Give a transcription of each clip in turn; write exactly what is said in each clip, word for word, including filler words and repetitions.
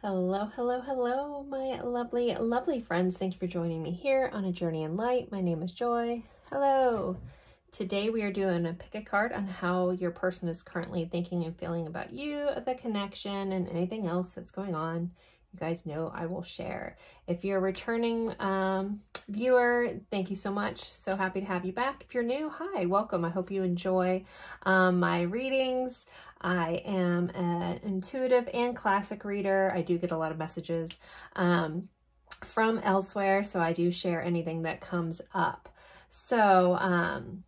Hello, hello, hello, my lovely, lovely friends. Thank you for joining me here on A Journey In Light. My name is Joy. Hello. Today we are doing a pick a card on how your person is currently thinking and feeling about you, the connection, and anything else that's going on. You guys know I will share. If you're a returning um, viewer, thank you so much. So happy to have you back. If you're new, hi, welcome. I hope you enjoy um, my readings. I am an intuitive and classic reader. I do get a lot of messages um, from elsewhere, so I do share anything that comes up. So um,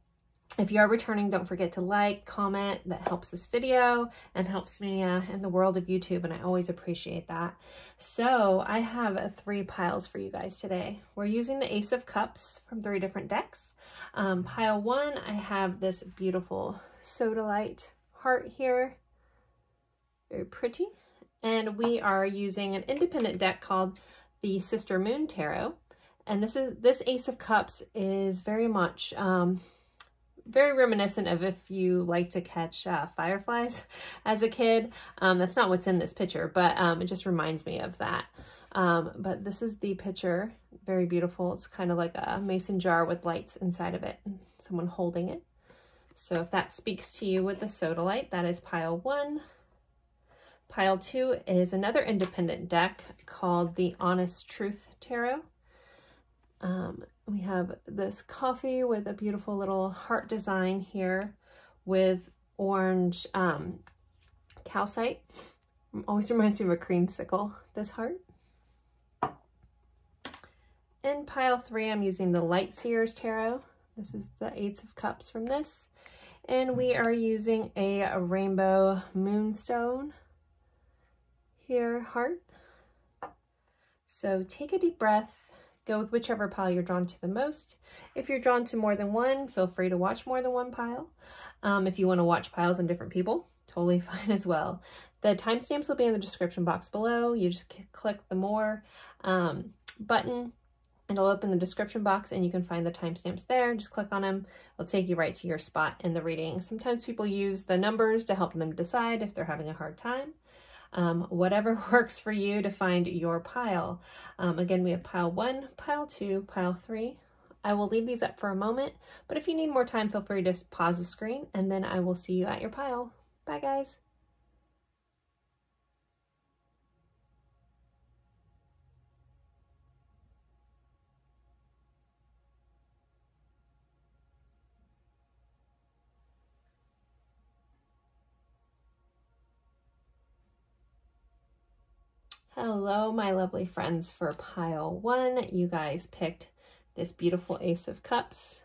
if you are returning, don't forget to like, comment. That helps this video and helps me uh, in the world of YouTube, and I always appreciate that. So I have three piles for you guys today. We're using the Ace of Cups from three different decks. Um, pile one, I have this beautiful sodalite heart here, very pretty, and we are using an independent deck called the Sister Moon Tarot, and this is this Ace of Cups is very much um very reminiscent of if you like to catch uh, fireflies as a kid. Um, that's not what's in this picture, but um, it just reminds me of that. Um, but this is the picture, very beautiful. It's kind of like a mason jar with lights inside of it, someone holding it. So if that speaks to you with the sodalite, that is pile one. Pile two is another independent deck called the Honest Truth Tarot. Um, we have this coffee with a beautiful little heart design here with orange um, calcite. Always reminds me of a creamsicle, this heart. In pile three, I'm using the Lightseer's Tarot. This is the Eight of Cups from this. And we are using a, a rainbow moonstone here, heart. So take a deep breath. Go with whichever pile you're drawn to the most. If you're drawn to more than one, feel free to watch more than one pile. Um, if you want to watch piles on different people, totally fine as well. The timestamps will be in the description box below. You just click the more um, button. It'll open the description box and you can find the timestamps there. Just click on them. It'll take you right to your spot in the reading. Sometimes people use the numbers to help them decide if they're having a hard time. Um, whatever works for you to find your pile. Um, again, we have pile one, pile two, pile three. I will leave these up for a moment, but if you need more time, feel free to pause the screen and then I will see you at your pile. Bye guys. Hello, my lovely friends. For pile one, you guys picked this beautiful Ace of Cups.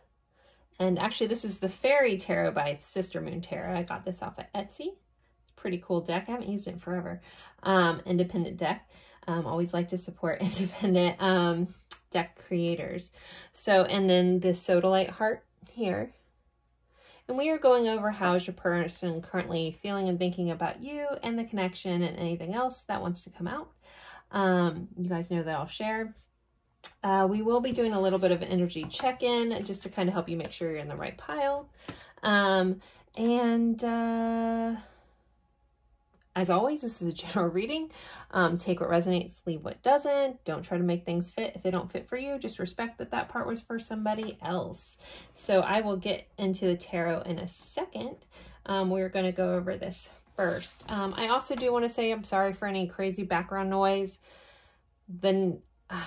And actually, this is the Fairy Tarot by Sister Moon Tarot. I got this off of Etsy. It's a pretty cool deck. I haven't used it in forever. Um, independent deck. Um, always like to support independent um, deck creators. So, and then this sodalite heart here. And we are going over how is your person currently feeling and thinking about you and the connection and anything else that wants to come out. Um, you guys know that I'll share. Uh, we will be doing a little bit of an energy check-in just to kind of help you make sure you're in the right pile. Um, and uh, as always, this is a general reading. Um, take what resonates, leave what doesn't. Don't try to make things fit. If they don't fit for you, just respect that that part was for somebody else. So I will get into the tarot in a second. Um, we're going to go over this first. Um, I also do want to say I'm sorry for any crazy background noise. The, uh,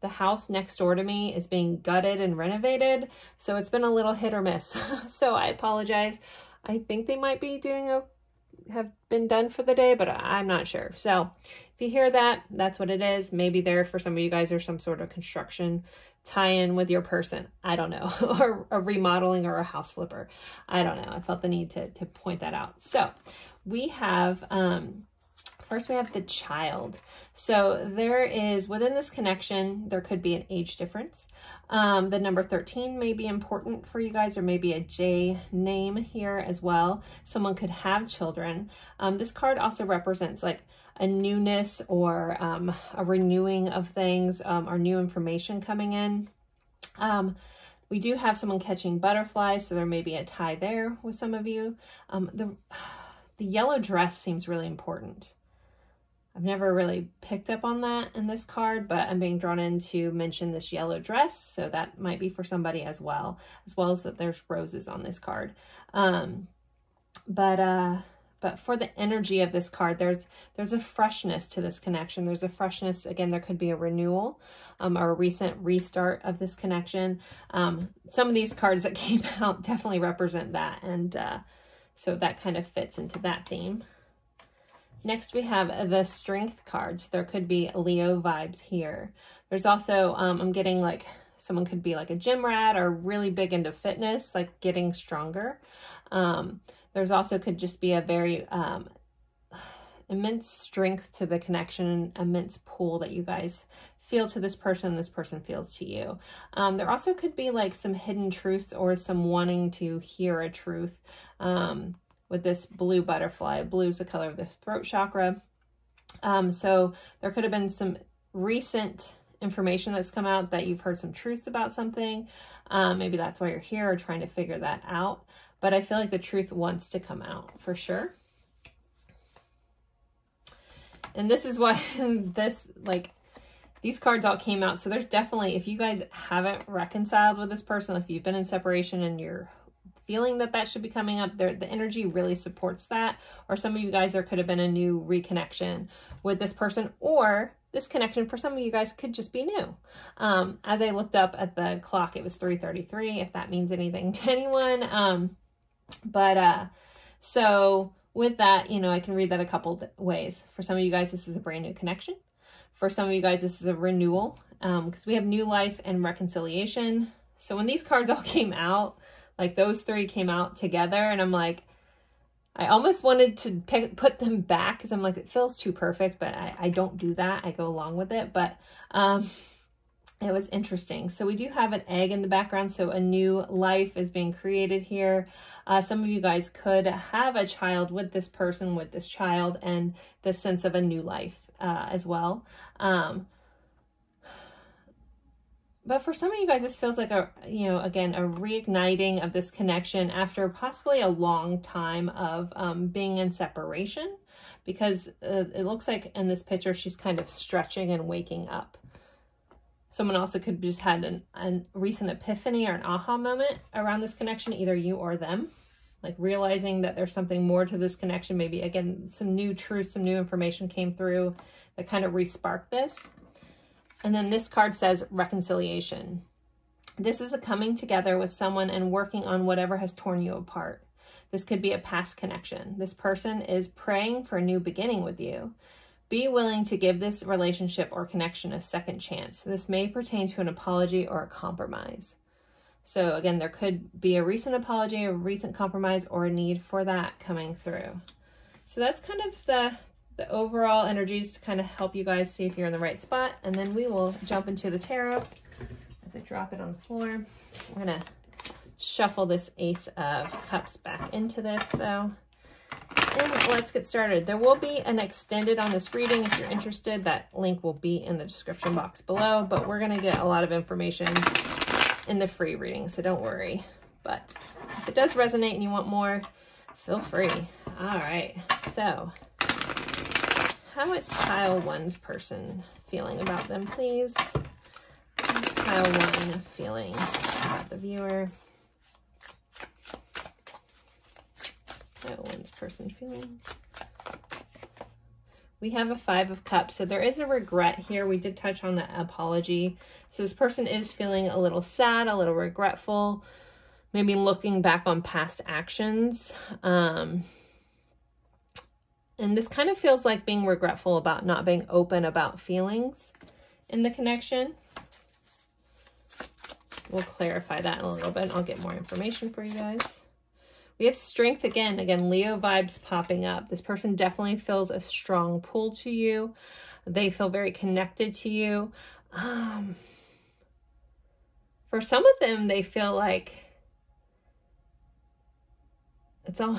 the house next door to me is being gutted and renovated, so it's been a little hit or miss. So I apologize. I think they might be doing a, have been done for the day, but I'm not sure. So if you hear that, that's what it is. Maybe there for some of you guys are some sort of construction tie-in with your person, I don't know, or a remodeling or a house flipper, I don't know. I felt the need to, to point that out. So we have, um, first we have the child. So there is, within this connection, there could be an age difference. Um, the number thirteen may be important for you guys, or maybe a J name here as well. Someone could have children. Um, this card also represents like a newness or um, a renewing of things, um, or new information coming in. Um, we do have someone catching butterflies, so there may be a tie there with some of you. Um, the, the yellow dress seems really important. I've never really picked up on that in this card, but I'm being drawn in to mention this yellow dress, so that might be for somebody as well, as well as that there's roses on this card. Um, but uh, but for the energy of this card, there's there's a freshness to this connection. There's a freshness, again, there could be a renewal um, or a recent restart of this connection. Um, some of these cards that came out definitely represent that, and uh, so that kind of fits into that theme. Next, we have the Strength card. So there could be Leo vibes here. There's also, um, I'm getting like, someone could be like a gym rat or really big into fitness, like getting stronger. Um, there's also could just be a very um, immense strength to the connection, immense pull that you guys feel to this person, this person feels to you. Um, there also could be like some hidden truths or some wanting to hear a truth. Um, with this blue butterfly. Blue is the color of the throat chakra. Um, so there could have been some recent information that's come out that you've heard some truths about something. Um, maybe that's why you're here or trying to figure that out. But I feel like the truth wants to come out for sure. And this is why this, like, these cards all came out. So there's definitely, if you guys haven't reconciled with this person, if you've been in separation and you're feeling that that should be coming up there, the energy really supports that. Or some of you guys, there could have been a new reconnection with this person, or this connection for some of you guys could just be new. Um, as I looked up at the clock, it was three thirty-three, if that means anything to anyone. Um, but uh, so with that, you know, I can read that a couple ways. For some of you guys, this is a brand new connection. For some of you guys, this is a renewal, um, because we have new life and reconciliation. So when these cards all came out, like those three came out together, and I'm like, I almost wanted to pick, put them back because I'm like, it feels too perfect, but I, I don't do that. I go along with it, but um, it was interesting. So we do have an egg in the background. So a new life is being created here. Uh, some of you guys could have a child with this person, with this child, and the sense of a new life uh, as well. Um, But for some of you guys, this feels like a, you know, again, a reigniting of this connection after possibly a long time of um, being in separation, because uh, it looks like in this picture, she's kind of stretching and waking up. Someone also could just had an, an recent epiphany or an aha moment around this connection, either you or them, like realizing that there's something more to this connection. Maybe again, some new truth, some new information came through that kind of re-sparked this. And then this card says reconciliation. This is a coming together with someone and working on whatever has torn you apart. This could be a past connection. This person is praying for a new beginning with you. Be willing to give this relationship or connection a second chance. This may pertain to an apology or a compromise. So again, there could be a recent apology, a recent compromise, or a need for that coming through. So that's kind of the the overall energies to kind of help you guys see if you're in the right spot. And then we will jump into the tarot as I drop it on the floor. We're going to shuffle this Ace of Cups back into this though. And let's get started. There will be an extended on this reading. If you're interested, that link will be in the description box below, but we're going to get a lot of information in the free reading, so don't worry. But if it does resonate and you want more, feel free. All right. So how is pile one's person feeling about them, please? How's pile one feeling about the viewer? Pile one's person feeling. We have a Five of Cups, so there is a regret here. We did touch on the apology. So this person is feeling a little sad, a little regretful, maybe looking back on past actions. Um... And this kind of feels like being regretful about not being open about feelings in the connection. We'll clarify that in a little bit. I'll get more information for you guys. We have Strength again. Again, Leo vibes popping up. This person definitely feels a strong pull to you. They feel very connected to you. Um, for some of them, they feel like it's all...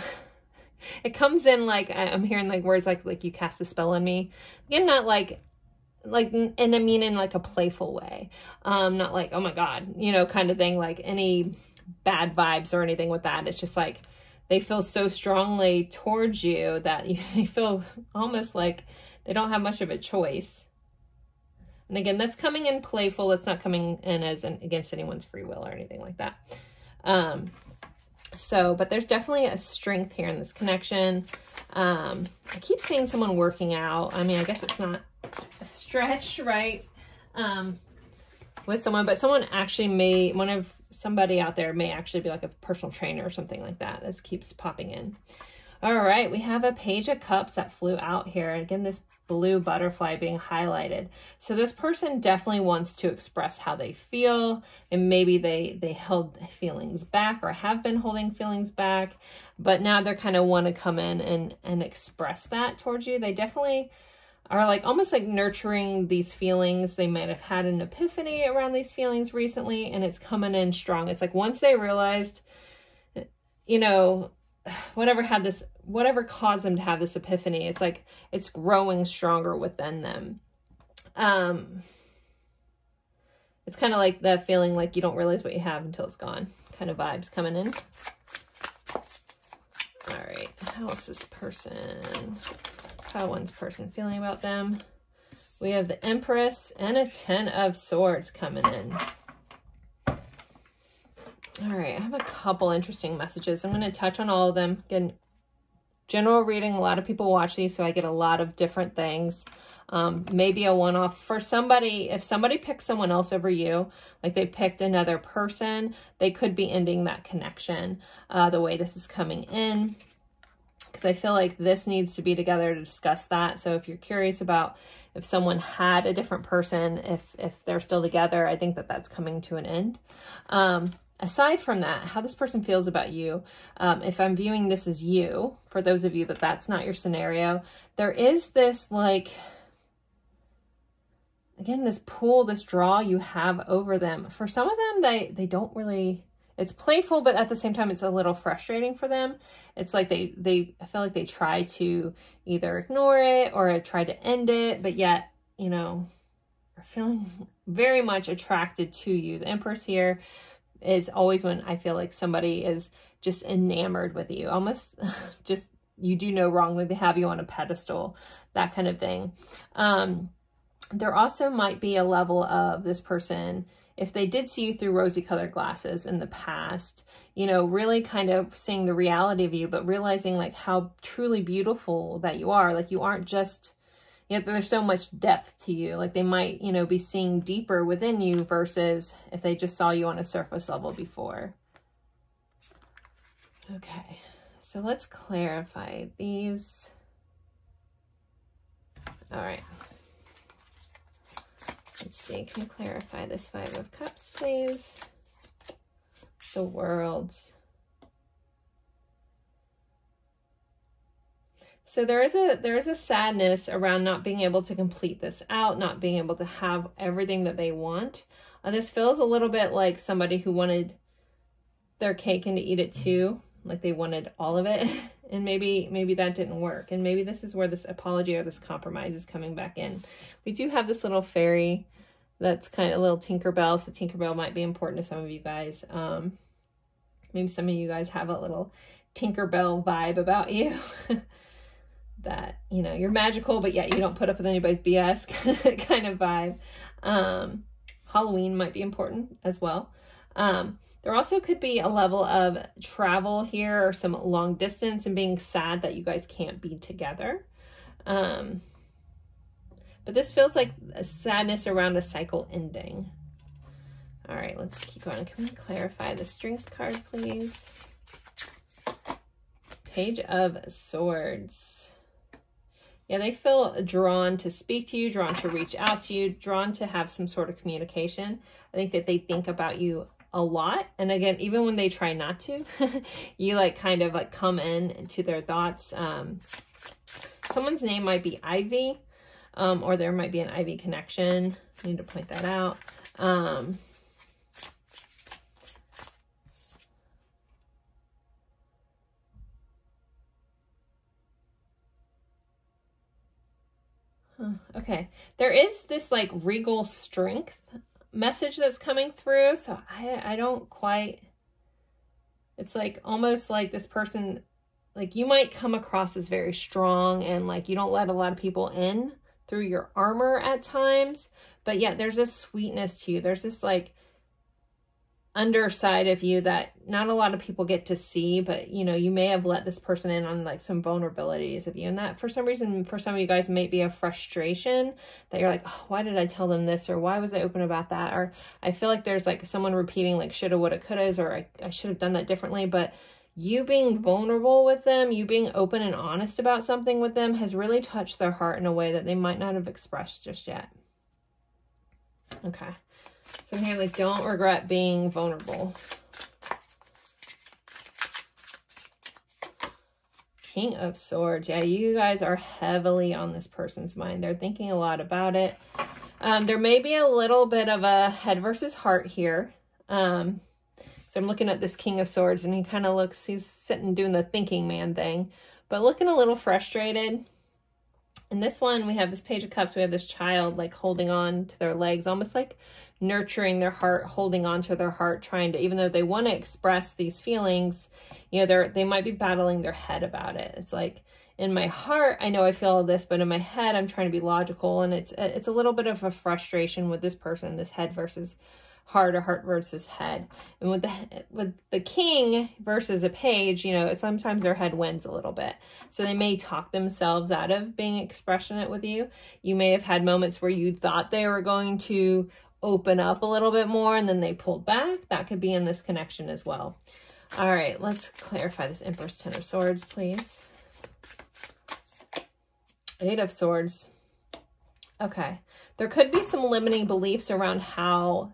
It comes in like, I'm hearing like words like, like you cast a spell on me. Again, not like, like, and I mean in like a playful way. Um, not like, oh my God, you know, kind of thing, like any bad vibes or anything with that. It's just like, they feel so strongly towards you that you, they feel almost like they don't have much of a choice. And again, that's coming in playful. It's not coming in as an, against anyone's free will or anything like that. Um, so, but there's definitely a strength here in this connection. Um, I keep seeing someone working out. I mean, I guess it's not a stretch, right? Um, with someone, but someone actually may, one of somebody out there may actually be like a personal trainer or something like that. This keeps popping in. All right, we have a Page of Cups that flew out here. Again, this blue butterfly being highlighted. So this person definitely wants to express how they feel, and maybe they they held feelings back or have been holding feelings back, but now they're kind of want to come in and and express that towards you. They definitely are like almost like nurturing these feelings. They might have had an epiphany around these feelings recently, and it's coming in strong. It's like once they realized, you know, whatever had this, whatever caused them to have this epiphany, it's like it's growing stronger within them. Um, it's kind of like the feeling like you don't realize what you have until it's gone kind of vibes coming in. All right, how is this person? How one's person feeling about them? We have the Empress and a Ten of Swords coming in. All right, I have a couple interesting messages. I'm going to touch on all of them. Again, general reading, a lot of people watch these, so I get a lot of different things. Um, maybe a one-off for somebody. If somebody picks someone else over you, like they picked another person, they could be ending that connection uh, the way this is coming in. Because I feel like this needs to be together to discuss that. So if you're curious about if someone had a different person, if if they're still together, I think that that's coming to an end. Um, aside from that, how this person feels about you, um, if I'm viewing this as you, for those of you that that's not your scenario, there is this like, again, this pull, this draw you have over them. For some of them, they, they don't really... It's playful, but at the same time, it's a little frustrating for them. It's like they, they, I feel like they try to either ignore it or try to end it, but yet, you know, are feeling very much attracted to you. The Empress here is always when I feel like somebody is just enamored with you, almost just, you do no wrong, they have you on a pedestal, that kind of thing. Um, there also might be a level of this person, if they did see you through rosy-colored glasses in the past, you know, really kind of seeing the reality of you, but realizing like how truly beautiful that you are. Like you aren't just, you know, there's so much depth to you. Like they might, you know, be seeing deeper within you versus if they just saw you on a surface level before. Okay, so let's clarify these. All right. Let's see, can we clarify this Five of Cups, please? The World. So there is a there is a sadness around not being able to complete this out, not being able to have everything that they want. Uh, this feels a little bit like somebody who wanted their cake and to eat it too, like they wanted all of it, and maybe maybe that didn't work, and maybe this is where this apology or this compromise is coming back in. We do have this little fairy that's kind of a little Tinkerbell, so Tinkerbell might be important to some of you guys. Um, maybe some of you guys have a little Tinkerbell vibe about you that, you know, you're magical, but yet you don't put up with anybody's B S kind of vibe. Um, Halloween might be important as well. Um, There also could be a level of travel here or some long distance and being sad that you guys can't be together. Um, but this feels like a sadness around a cycle ending. All right, let's keep going. Can we clarify the Strength card, please? Page of Swords. Yeah, they feel drawn to speak to you, drawn to reach out to you, drawn to have some sort of communication. I think that they think about you a lot, and again, even when they try not to, you like kind of like come in to their thoughts. Um, someone's name might be Ivy, um, or there might be an Ivy connection. I need to point that out. Um, huh, okay, there is this like regal strength message that's coming through, so I, I don't quite It's like almost like this person, like you might come across as very strong and like you don't let a lot of people in through your armor at times, but yet there's a sweetness to you. There's this like underside of you that not a lot of people get to see, but you know, you may have let this person in on like some vulnerabilities of you. And that for some reason, for some of you guys, may be a frustration that you're like, oh, why did I tell them this? Or why was I open about that? Or I feel like there's like someone repeating like shoulda, woulda, couldas, or I, I should have done that differently. But you being vulnerable with them, you being open and honest about something with them has really touched their heart in a way that they might not have expressed just yet. Okay. So I'm hearing like, don't regret being vulnerable. King of Swords. Yeah, you guys are heavily on this person's mind. They're thinking a lot about it. Um, there may be a little bit of a head versus heart here. Um, so I'm looking at this King of Swords and he kind of looks, he's sitting doing the thinking man thing, but looking a little frustrated. In this one, we have this Page of Cups. We have this child like holding on to their legs, almost like nurturing their heart, holding on to their heart, trying to, even though they want to express these feelings, you know, they're, they might be battling their head about it. It's like, in my heart, I know I feel all this, but in my head, I'm trying to be logical. And it's, it's a little bit of a frustration with this person, this head versus heart or heart versus head. And with the, with the king versus a page, you know, sometimes their head wins a little bit. So they may talk themselves out of being expressionate with you. You may have had moments where you thought they were going to open up a little bit more and then they pulled back. That could be in this connection as well. All right, let's clarify this Empress, Ten of Swords, please. Eight of Swords. Okay. There could be some limiting beliefs around how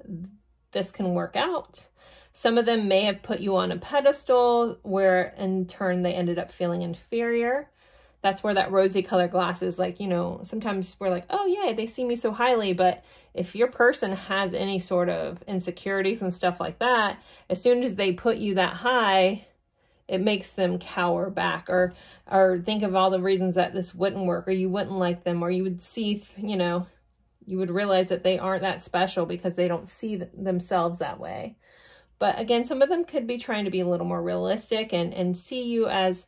this can work out. Some of them may have put you on a pedestal where in turn they ended up feeling inferior. That's where that rosy colored glasses, like, you know, sometimes we're like, oh yeah, they see me so highly. But if your person has any sort of insecurities and stuff like that, as soon as they put you that high, it makes them cower back or, or think of all the reasons that this wouldn't work or you wouldn't like them or you would see, you know, you would realize that they aren't that special because they don't see th- themselves that way. But again, some of them could be trying to be a little more realistic and, and see you as,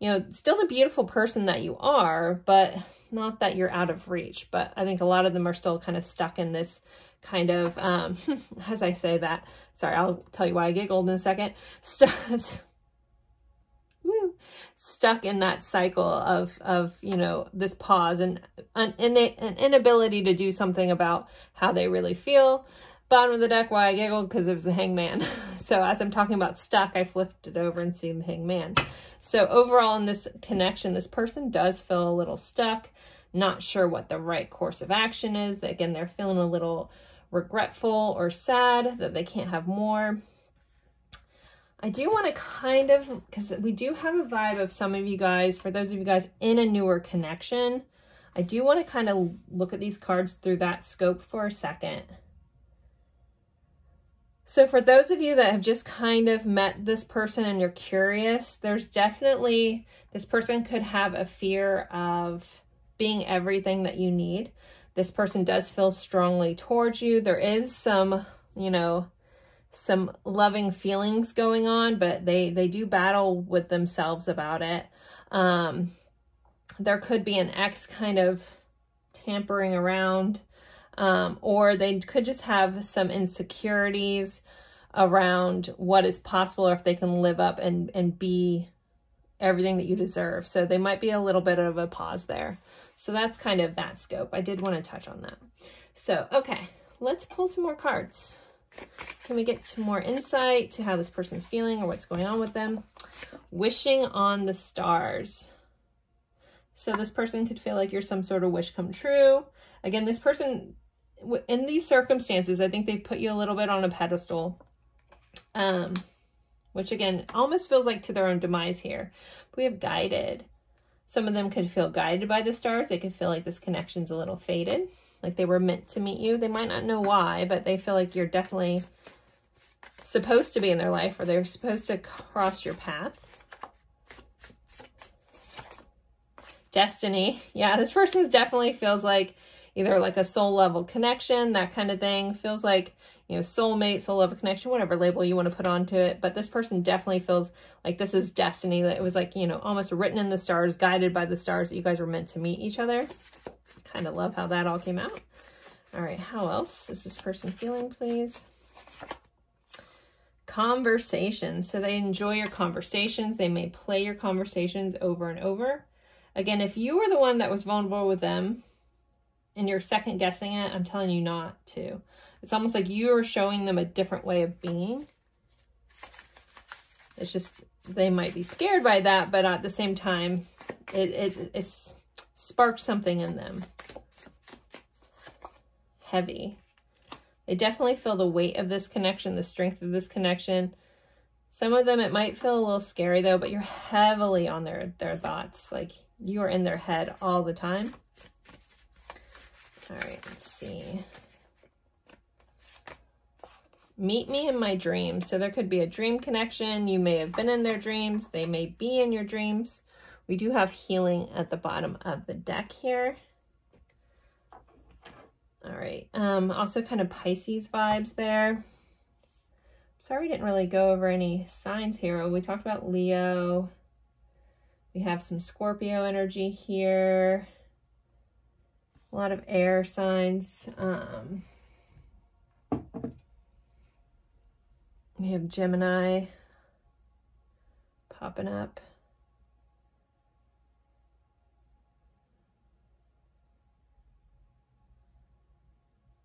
you know, still the beautiful person that you are, but not that you're out of reach. But I think a lot of them are still kind of stuck in this kind of, um, as I say that, sorry, I'll tell you why I giggled in a second. St woo, stuck in that cycle of, of, you know, this pause and an, an, an inability to do something about how they really feel. Bottom of the deck, why I giggled, because it was the Hangman. So as I'm talking about stuck, I flipped it over and seen the Hangman. So overall in this connection, this person does feel a little stuck, not sure what the right course of action is. Again, they're feeling a little regretful or sad that they can't have more. I do want to kind of, because we do have a vibe of some of you guys, for those of you guys in a newer connection, I do want to kind of look at these cards through that scope for a second. So for those of you that have just kind of met this person and you're curious, there's definitely, this person could have a fear of being everything that you need. This person does feel strongly towards you. There is some, you know, some loving feelings going on, but they, they do battle with themselves about it. Um, there could be an ex kind of tampering around. Um, or they could just have some insecurities around what is possible or if they can live up and, and be everything that you deserve. So they might be a little bit of a pause there. So that's kind of that scope. I did want to touch on that. So, okay, let's pull some more cards. Can we get some more insight to how this person's feeling or what's going on with them? Wishing on the Stars. So this person could feel like you're some sort of wish come true. Again, this person... in these circumstances, I think they've put you a little bit on a pedestal, um, which again, almost feels like to their own demise here. But we have guided. Some of them could feel guided by the stars. They could feel like this connection's a little faded, like they were meant to meet you. They might not know why, but they feel like you're definitely supposed to be in their life or they're supposed to cross your path. Destiny. Yeah, this person definitely feels like either like a soul level connection, that kind of thing. Feels like, you know, soulmate, soul level connection, whatever label you want to put onto it. But this person definitely feels like this is destiny, that it was like, you know, almost written in the stars, guided by the stars, that you guys were meant to meet each other. Kind of love how that all came out. All right, how else is this person feeling, please? Conversations. So they enjoy your conversations. They may play your conversations over and over. Again, if you were the one that was vulnerable with them and you're second guessing it, I'm telling you not to. It's almost like you are showing them a different way of being. It's just, they might be scared by that, but at the same time, it, it it's sparked something in them. Heavy. They definitely feel the weight of this connection, the strength of this connection. Some of them, it might feel a little scary though, but you're heavily on their, their thoughts. Like you are in their head all the time. All right, let's see. Meet me in my dreams. So there could be a dream connection. You may have been in their dreams. They may be in your dreams. We do have healing at the bottom of the deck here. All right. Um, also kind of Pisces vibes there. Sorry, we didn't really go over any signs here. We talked about Leo. We have some Scorpio energy here. A lot of air signs. Um, we have Gemini popping up.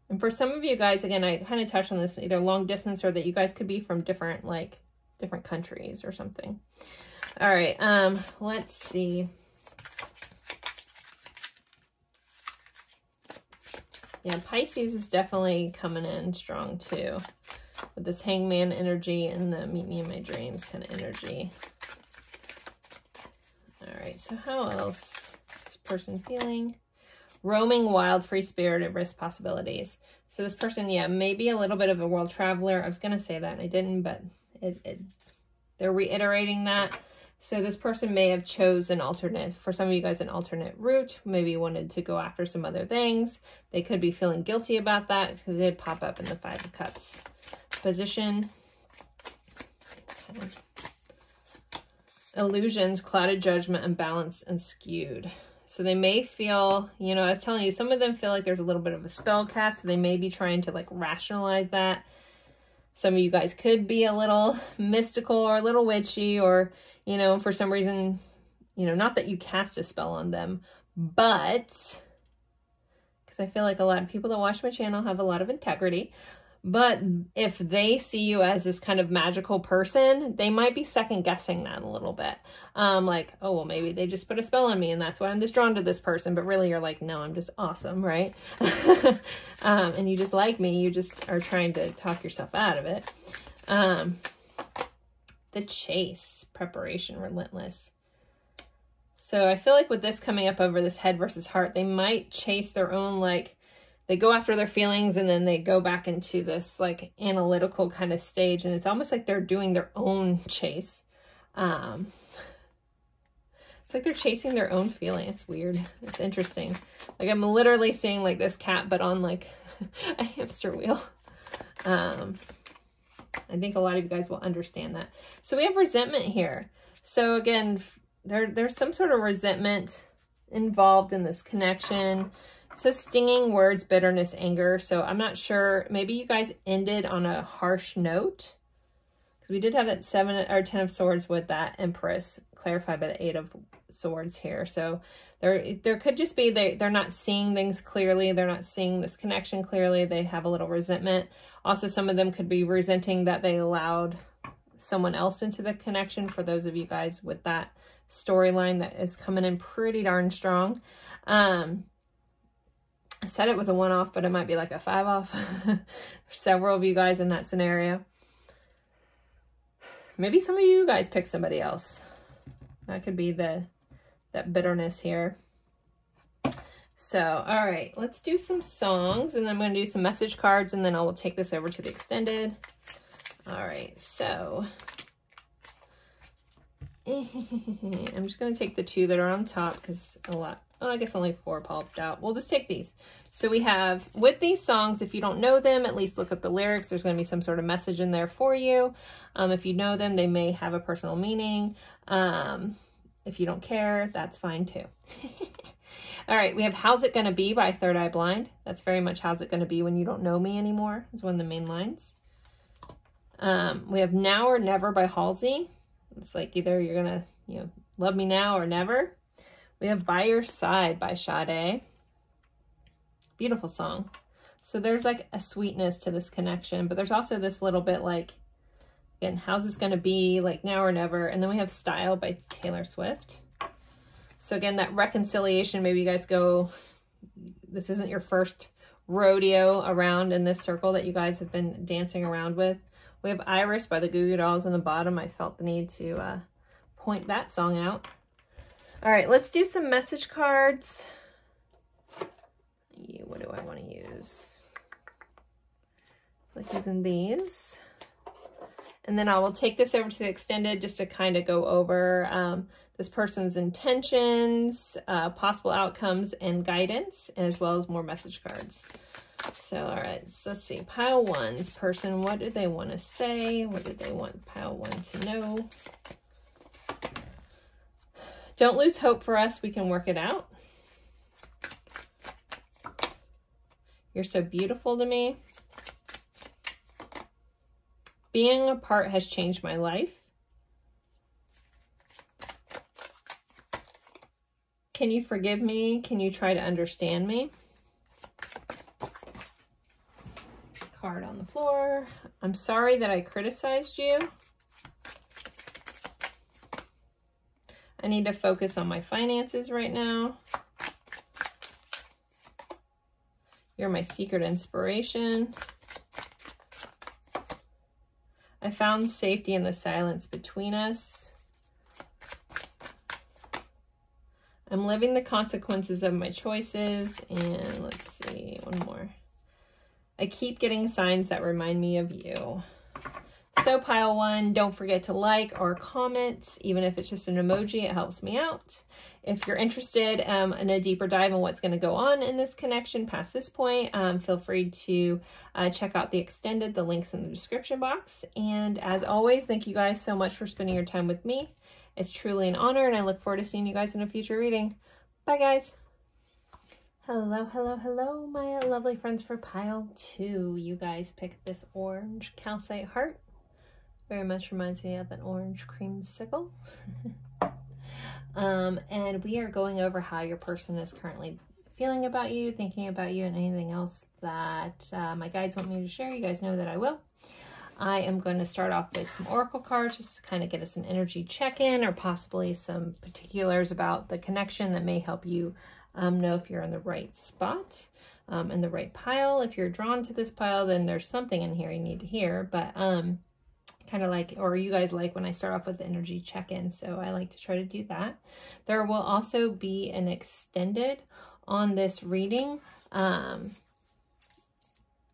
And for some of you guys, again, I kind of touched on this, either long distance or that you guys could be from different, like, different countries or something. All right, um, let's see. Yeah, Pisces is definitely coming in strong, too, with this hangman energy and the meet me in my dreams kind of energy. All right, so how else is this person feeling? Roaming wild, free spirit, and risk possibilities. So this person, yeah, maybe a little bit of a world traveler. I was going to say that and I didn't, but it, it, they're reiterating that. So this person may have chose an alternate, for some of you guys, an alternate route, maybe wanted to go after some other things. They could be feeling guilty about that because it did pop up in the Five of Cups position. Okay. Illusions, clouded judgment, unbalanced, and skewed. So they may feel, you know, I was telling you, some of them feel like there's a little bit of a spell cast. So they may be trying to like rationalize that. Some of you guys could be a little mystical or a little witchy or, you know, for some reason, you know, not that you cast a spell on them, but because I feel like a lot of people that watch my channel have a lot of integrity. But if they see you as this kind of magical person, they might be second guessing that a little bit. Um, like, oh, well, maybe they just put a spell on me and that's why I'm just drawn to this person. But really you're like, no, I'm just awesome, right? um, and you just like me. You just are trying to talk yourself out of it. Um, the chase, preparation, relentless. So I feel like with this coming up over this head versus heart, they might chase their own, like, they go after their feelings and then they go back into this like analytical kind of stage. And it's almost like they're doing their own chase. Um, it's like they're chasing their own feeling. It's weird. It's interesting. Like I'm literally seeing like this cat, but on like a hamster wheel. Um, I think a lot of you guys will understand that. So we have resentment here. So again, there, there's some sort of resentment involved in this connection. It says stinging words, bitterness, anger. So I'm not sure. Maybe you guys ended on a harsh note. Because we did have that seven or ten of swords with that Empress clarified by the eight of swords here. So there there could just be they, they're not seeing things clearly. They're not seeing this connection clearly. They have a little resentment. Also, some of them could be resenting that they allowed someone else into the connection. For those of you guys with that storyline that is coming in pretty darn strong. Um... I said it was a one-off, but it might be like a five-off. Several of you guys in that scenario. Maybe some of you guys pick somebody else. That could be the that bitterness here. So, all right, let's do some songs, and then I'm going to do some message cards, and then I will take this over to the extended. All right, so I'm just going to take the two that are on top because a lot Oh, I guess only four popped out. We'll just take these. So we have, with these songs, if you don't know them, at least look up the lyrics. There's going to be some sort of message in there for you. Um, if you know them, they may have a personal meaning. Um, if you don't care, that's fine too. All right, we have How's It Gonna Be by Third Eye Blind. That's very much How's It Gonna Be When You Don't Know Me Anymore is one of the main lines. Um, we have Now or Never by Halsey. It's like either you're gonna, you know, love me now or never. We have By Your Side by Sade. Beautiful song. So there's like a sweetness to this connection, but there's also this little bit like, again, how's this gonna be, like now or never. And then we have Style by Taylor Swift. So again, that reconciliation, maybe you guys go, this isn't your first rodeo around in this circle that you guys have been dancing around with. We have Iris by the Goo Goo Dolls on the bottom. I felt the need to uh, point that song out. All right, let's do some message cards. Yeah, what do I want to use? Like using these. And then I will take this over to the extended just to kind of go over um, this person's intentions, uh, possible outcomes and guidance, as well as more message cards. So, all right, so let's see. Pile one's person, what do they want to say? What do they want pile one to know? Don't lose hope for us. We can work it out. You're so beautiful to me. Being apart has changed my life. Can you forgive me? Can you try to understand me? Card on the floor. I'm sorry that I criticized you. I need to focus on my finances right now. You're my secret inspiration. I found safety in the silence between us. I'm living the consequences of my choices. And let's see, one more. I keep getting signs that remind me of you. So pile one, don't forget to like or comment, even if it's just an emoji, it helps me out. If you're interested um, in a deeper dive on what's going to go on in this connection past this point, um, feel free to uh, check out the extended, the links in the description box. And as always, thank you guys so much for spending your time with me. It's truly an honor, and I look forward to seeing you guys in a future reading. Bye, guys. Hello, hello, hello, my lovely friends for pile two. You guys picked this orange calcite heart. Very much reminds me of an orange creamsicle. um, and we are going over how your person is currently feeling about you, thinking about you, and anything else that uh, my guides want me to share. You guys know that I will. I am going to start off with some oracle cards just to kind of get us an energy check-in or possibly some particulars about the connection that may help you um, know if you're in the right spot um, in the right pile. If you're drawn to this pile, then there's something in here you need to hear, but um, kind of like, or you guys like when I start off with the energy check-in, so I like to try to do that. There will also be an extended on this reading. Um,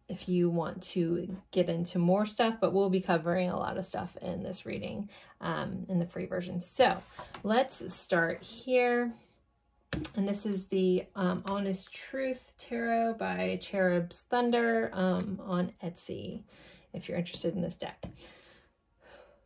if you want to get into more stuff, but we'll be covering a lot of stuff in this reading um, in the free version. So let's start here. And this is the um, Honest Truth Tarot by Cherub's Thunder um, on Etsy, if you're interested in this deck.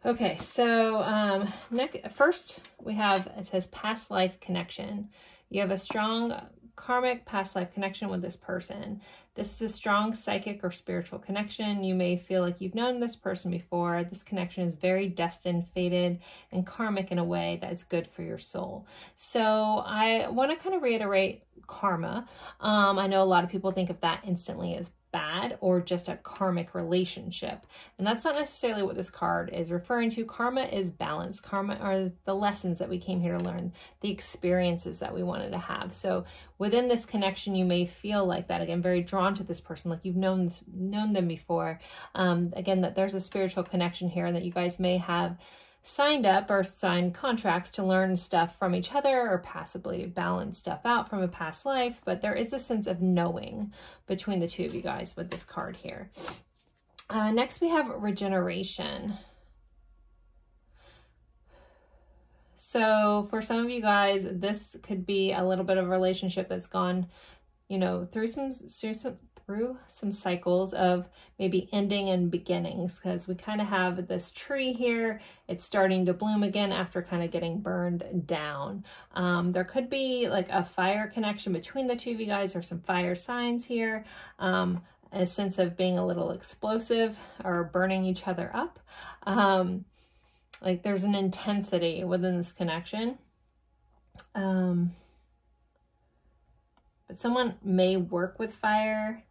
Okay, so um, next, first we have, it says past life connection. You have a strong karmic past life connection with this person. This is a strong psychic or spiritual connection. You may feel like you've known this person before. This connection is very destined, fated, and karmic in a way that is good for your soul. So I want to kind of reiterate karma. Um, I know a lot of people think of that instantly as bad or just a karmic relationship. And that's not necessarily what this card is referring to. Karma is balance. Karma are the lessons that we came here to learn, the experiences that we wanted to have. So within this connection, you may feel like that, again, very drawn to this person, like you've known, known them before. Um, again, that there's a spiritual connection here and that you guys may have signed up or signed contracts to learn stuff from each other or possibly balance stuff out from a past life, but there is a sense of knowing between the two of you guys with this card here. Uh, next, we have regeneration. So for some of you guys, this could be a little bit of a relationship that's gone, you know, through some, through some, through some cycles of maybe ending and beginnings, because we kind of have this tree here. It's starting to bloom again after kind of getting burned down. Um, there could be like a fire connection between the two of you guys, or some fire signs here. Um, a sense of being a little explosive or burning each other up. Um, like there's an intensity within this connection. Um, but someone may work with fire.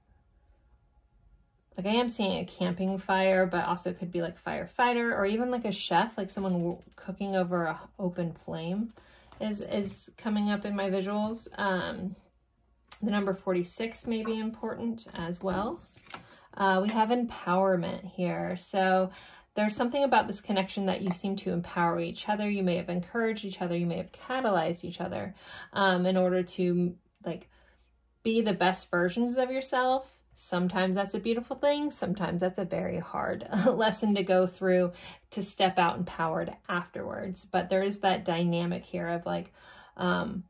Like I am seeing a camping fire, but also could be like firefighter, or even like a chef, like someone cooking over an open flame is, is coming up in my visuals. Um, the number forty-six may be important as well. Uh, we have empowerment here. So there's something about this connection that you seem to empower each other. You may have encouraged each other. You may have catalyzed each other um, in order to like be the best versions of yourself. Sometimes that's a beautiful thing. Sometimes that's a very hard lesson to go through, to step out empowered afterwards. But there is that dynamic here of like um,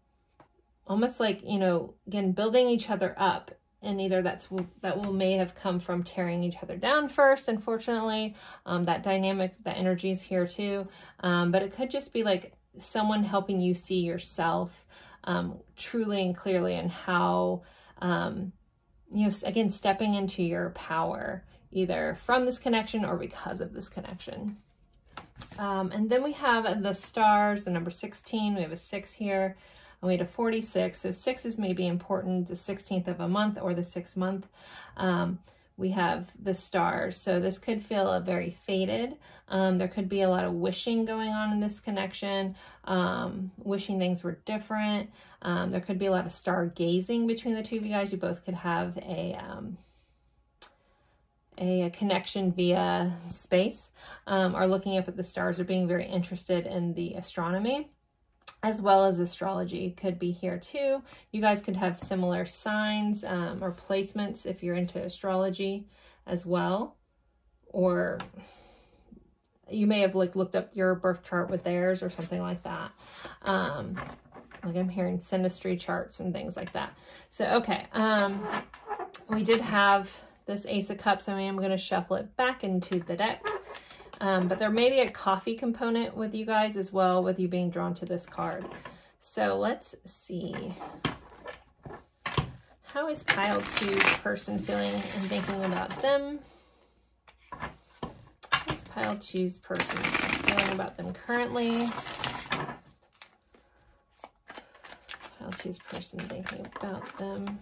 almost like, you know, again, building each other up. And either that's that will may have come from tearing each other down first, unfortunately. Um, that dynamic, that energy is here too. Um, but it could just be like someone helping you see yourself um, truly and clearly, and how, um, you know, again, stepping into your power, either from this connection or because of this connection. Um, and then we have the stars, the number sixteen. We have a six here. And we had a forty-six, so six is maybe important, the sixteenth of a month or the sixth month. Um, we have the stars, so this could feel very faded. Um, there could be a lot of wishing going on in this connection, um, wishing things were different. Um, there could be a lot of stargazing between the two of you guys. You both could have a, um, a, a connection via space, um, or looking up at the stars, or being very interested in the astronomy. As well as astrology could be here too. You guys could have similar signs um, or placements if you're into astrology as well. Or you may have like looked up your birth chart with theirs or something like that. Um, like I'm hearing synastry charts and things like that. So, okay. Um, we did have this Ace of Cups. I mean, I'm going to shuffle it back into the deck. Um, but there may be a coffee component with you guys as well, with you being drawn to this card. So let's see. How is pile two person feeling and thinking about them? How is pile two's person feeling about them currently? Pile two's person thinking about them.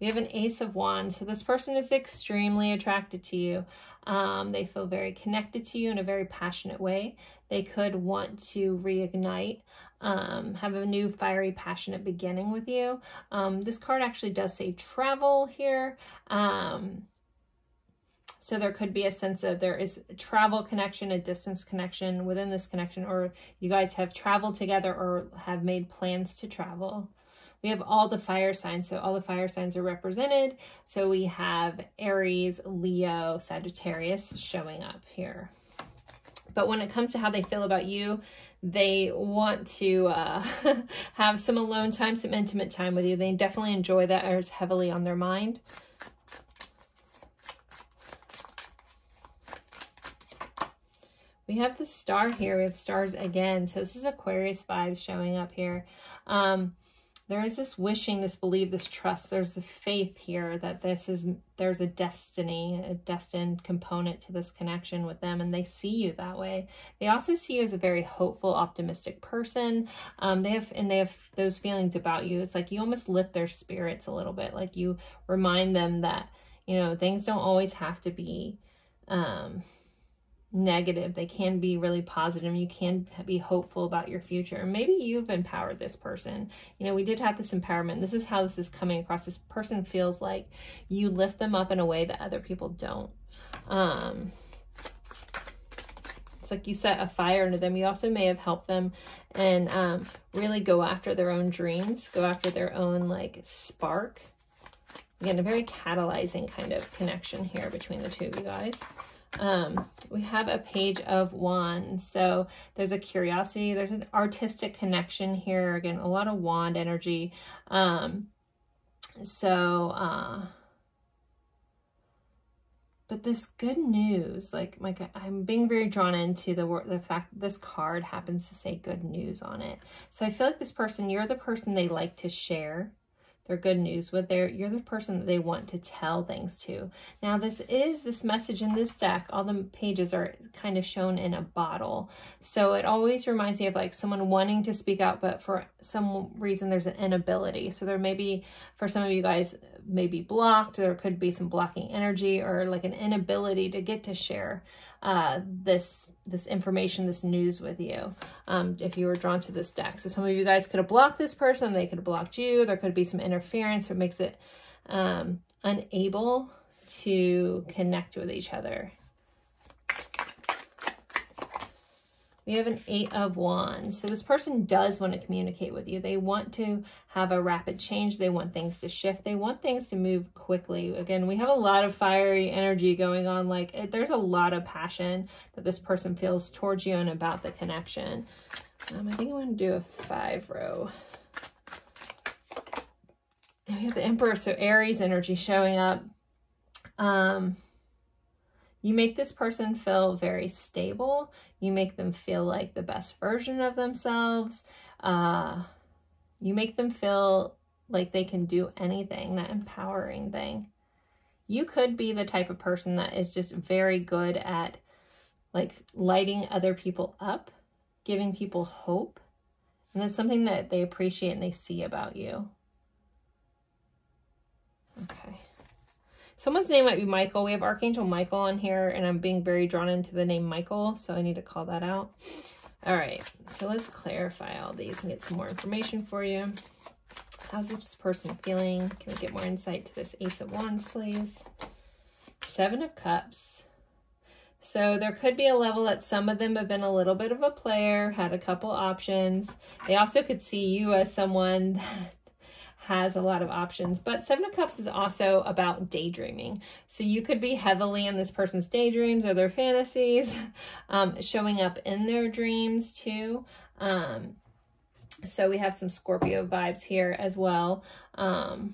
We have an Ace of Wands. So this person is extremely attracted to you. Um, they feel very connected to you in a very passionate way. They could want to reignite, um, have a new fiery, passionate beginning with you. Um, this card actually does say travel here. Um, so there could be a sense of there is a travel connection, a distance connection within this connection, or you guys have traveled together or have made plans to travel. We have all the fire signs, so all the fire signs are represented. So we have Aries, Leo, Sagittarius showing up here. But when it comes to how they feel about you, they want to uh, have some alone time, some intimate time with you. They definitely enjoy that, or it's heavily on their mind. We have the star here. We have stars again. So this is Aquarius vibes showing up here. Um... There is this wishing, this belief, this trust. There's a faith here that this is, there's a destiny, a destined component to this connection with them, and they see you that way. They also see you as a very hopeful, optimistic person. Um, they have, and they have those feelings about you. It's like you almost lift their spirits a little bit. Like you remind them that, you know, things don't always have to be um, negative. They can be really positive. You can be hopeful about your future. Maybe you've empowered this person. You know, we did have this empowerment. This is how this is coming across. This person feels like you lift them up in a way that other people don't. Um, it's like you set a fire into them. You also may have helped them and um, really go after their own dreams, go after their own like spark. Again, a very catalyzing kind of connection here between the two of you guys. Um, we have a Page of Wands. So there's a curiosity. There's an artistic connection here. Again, a lot of wand energy. Um, so, uh, but this good news, like my God, I'm being very drawn into the the fact that this card happens to say good news on it. So I feel like this person, you're the person they like to share their good news with. Their, you're the person that they want to tell things to. Now this is, this message in this deck, all the pages are kind of shown in a bottle. So it always reminds me of like someone wanting to speak out, but for some reason there's an inability. So there may be, for some of you guys, maybe blocked, there could be some blocking energy or like an inability to get to share uh, this this information, this news with you, um, if you were drawn to this deck. So some of you guys could have blocked this person, they could have blocked you, there could be some interference, it makes it um, unable to connect with each other. We have an Eight of Wands. So this person does want to communicate with you. They want to have a rapid change. They want things to shift. They want things to move quickly. Again, we have a lot of fiery energy going on. Like it, there's a lot of passion that this person feels towards you and about the connection. Um, I think I want to do a five row. And we have the Emperor. So Aries energy showing up. Um... You make this person feel very stable. You make them feel like the best version of themselves. Uh, you make them feel like they can do anything, that empowering thing. You could be the type of person that is just very good at like lighting other people up, giving people hope. And that's something that they appreciate and they see about you. Okay. Someone's name might be Michael. We have Archangel Michael on here, and I'm being very drawn into the name Michael, so I need to call that out. All right, so let's clarify all these and get some more information for you. How's this person feeling? Can we get more insight to this Ace of Wands, please? Seven of Cups. So there could be a level that some of them have been a little bit of a player, had a couple options. They also could see you as someone that has a lot of options, but Seven of Cups is also about daydreaming. So you could be heavily in this person's daydreams or their fantasies, um, showing up in their dreams too. Um, so we have some Scorpio vibes here as well. Um,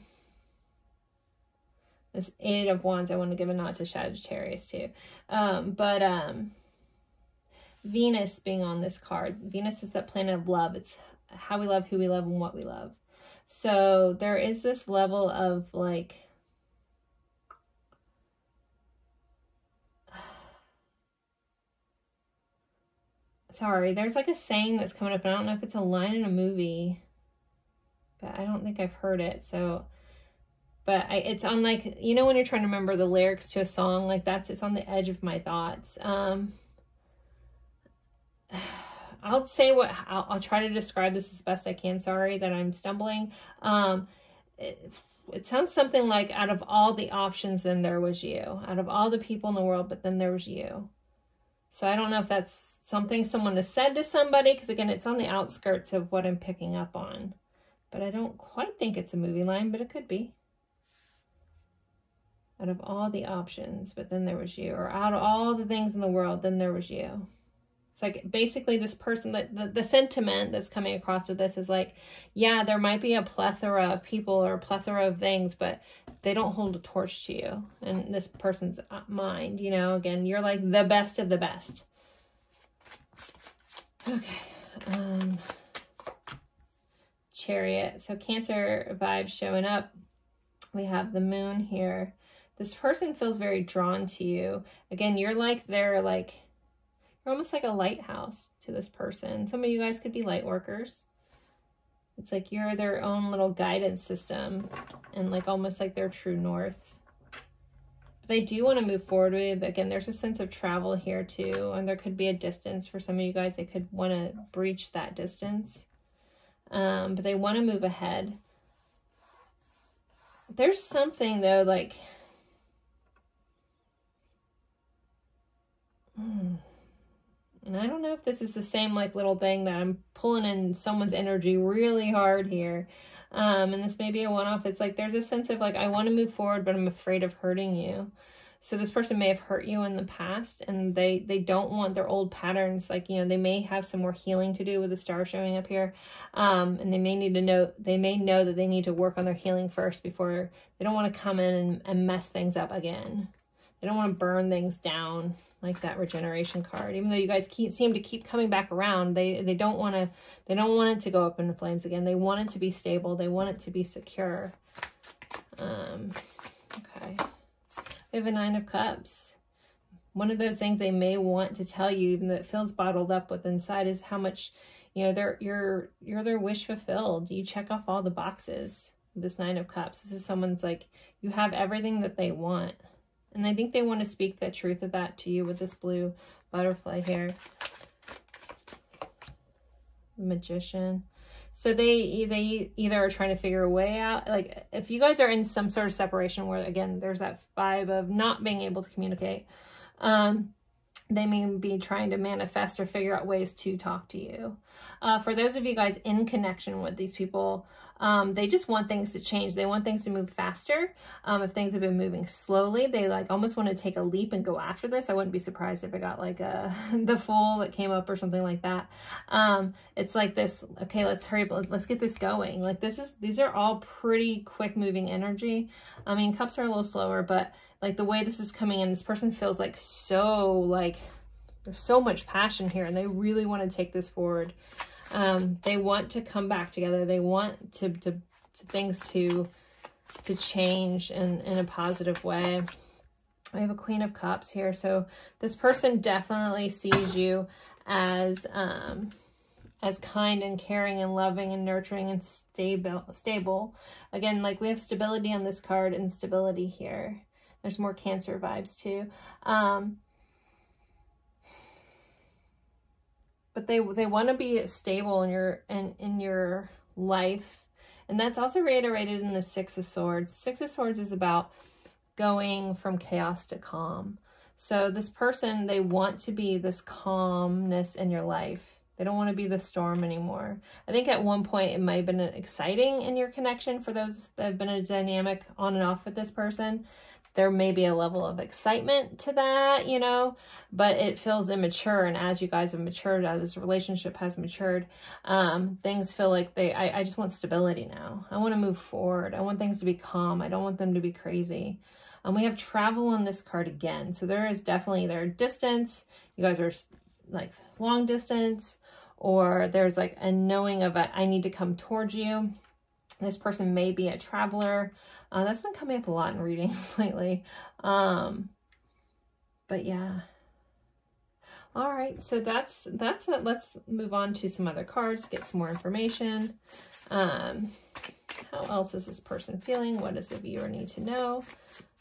this Eight of Wands, I want to give a nod to Sagittarius too. Um, but um, Venus being on this card, Venus is that planet of love. It's how we love, who we love, and what we love. So there is this level of like, sorry, there's like a saying that's coming up, and I don't know if it's a line in a movie, but I don't think I've heard it. So, but I, it's on like, you know, when you're trying to remember the lyrics to a song, like that's, it's on the edge of my thoughts. Um, I'll say what, I'll, I'll try to describe this as best I can. Sorry that I'm stumbling. Um, it, it sounds something like, out of all the options, then there was you. Out of all the people in the world, but then there was you. So I don't know if that's something someone has said to somebody, because again, it's on the outskirts of what I'm picking up on. But I don't quite think it's a movie line, but it could be. Out of all the options, but then there was you. Or out of all the things in the world, then there was you. It's like basically this person, that the, the sentiment that's coming across with this is like, yeah, there might be a plethora of people or a plethora of things, but they don't hold a torch to you in this person's mind. You know, again, you're like the best of the best. Okay. Um, Chariot. So Cancer vibes showing up. We have the Moon here. This person feels very drawn to you. Again, you're like, they're like, you're almost like a lighthouse to this person. Some of you guys could be light workers. It's like you're their own little guidance system and like almost like their true north. But they do want to move forward with, again, there's a sense of travel here too. And there could be a distance for some of you guys. They could want to breach that distance. Um, but they want to move ahead. There's something though, like... Hmm. And I don't know if this is the same like little thing that I'm pulling in someone's energy really hard here. Um, and this may be a one-off. It's like there's a sense of like, I want to move forward, but I'm afraid of hurting you. So this person may have hurt you in the past, and they, they don't want their old patterns. Like, you know, they may have some more healing to do with the star showing up here. Um, and they may need to know, they may know that they need to work on their healing first before, they don't want to come in and, and mess things up again. They don't want to burn things down, like that regeneration card. Even though you guys keep, seem to keep coming back around, they, they don't want to, they don't want it to go up in the flames again. They want it to be stable. They want it to be secure. Um, okay. We have a Nine of Cups. One of those things they may want to tell you, even though it feels bottled up with inside, is how much, you know, they're, you're, you're their wish fulfilled. You check off all the boxes. This Nine of Cups. This is someone's like, you have everything that they want. And I think they want to speak the truth of that to you with this blue butterfly here. Magician. So they, they either are trying to figure a way out. Like, if you guys are in some sort of separation where, again, there's that vibe of not being able to communicate, um, they may be trying to manifest or figure out ways to talk to you. Uh, for those of you guys in connection with these people, um, they just want things to change. They want things to move faster. Um, if things have been moving slowly, they like almost want to take a leap and go after this. I wouldn't be surprised if I got like a, the Fool that came up or something like that. Um, it's like this, okay, let's hurry up. Let's get this going. Like this is, these are all pretty quick moving energy. I mean, cups are a little slower, but like the way this is coming in, this person feels like so like, there's so much passion here and they really want to take this forward. Um, they want to come back together. They want to, to, to things to, to change in, in a positive way. I have a Queen of Cups here. So this person definitely sees you as, um, as kind and caring and loving and nurturing and stable, stable. Again, like we have stability on this card and stability here. There's more Cancer vibes too. Um, But they they want to be stable in your in, in your life. And that's also reiterated in the Six of Swords. Six of Swords is about going from chaos to calm. So this person, they want to be this calmness in your life. They don't want to be the storm anymore. I think at one point it might have been exciting in your connection. For those that have been a dynamic on and off with this person, there may be a level of excitement to that, you know, but it feels immature. And as you guys have matured, as this relationship has matured, um, things feel like they, I, I just want stability now. I want to move forward. I want things to be calm. I don't want them to be crazy. And um, we have travel on this card again. So there is definitely, there are distance. You guys are like long distance, or there's like a knowing of a, I need to come towards you. This person may be a traveler. Uh, that's been coming up a lot in readings lately. Um, but yeah. All right. So that's, that's it. Let's move on to some other cards, get some more information. Um, how else is this person feeling? What does the viewer need to know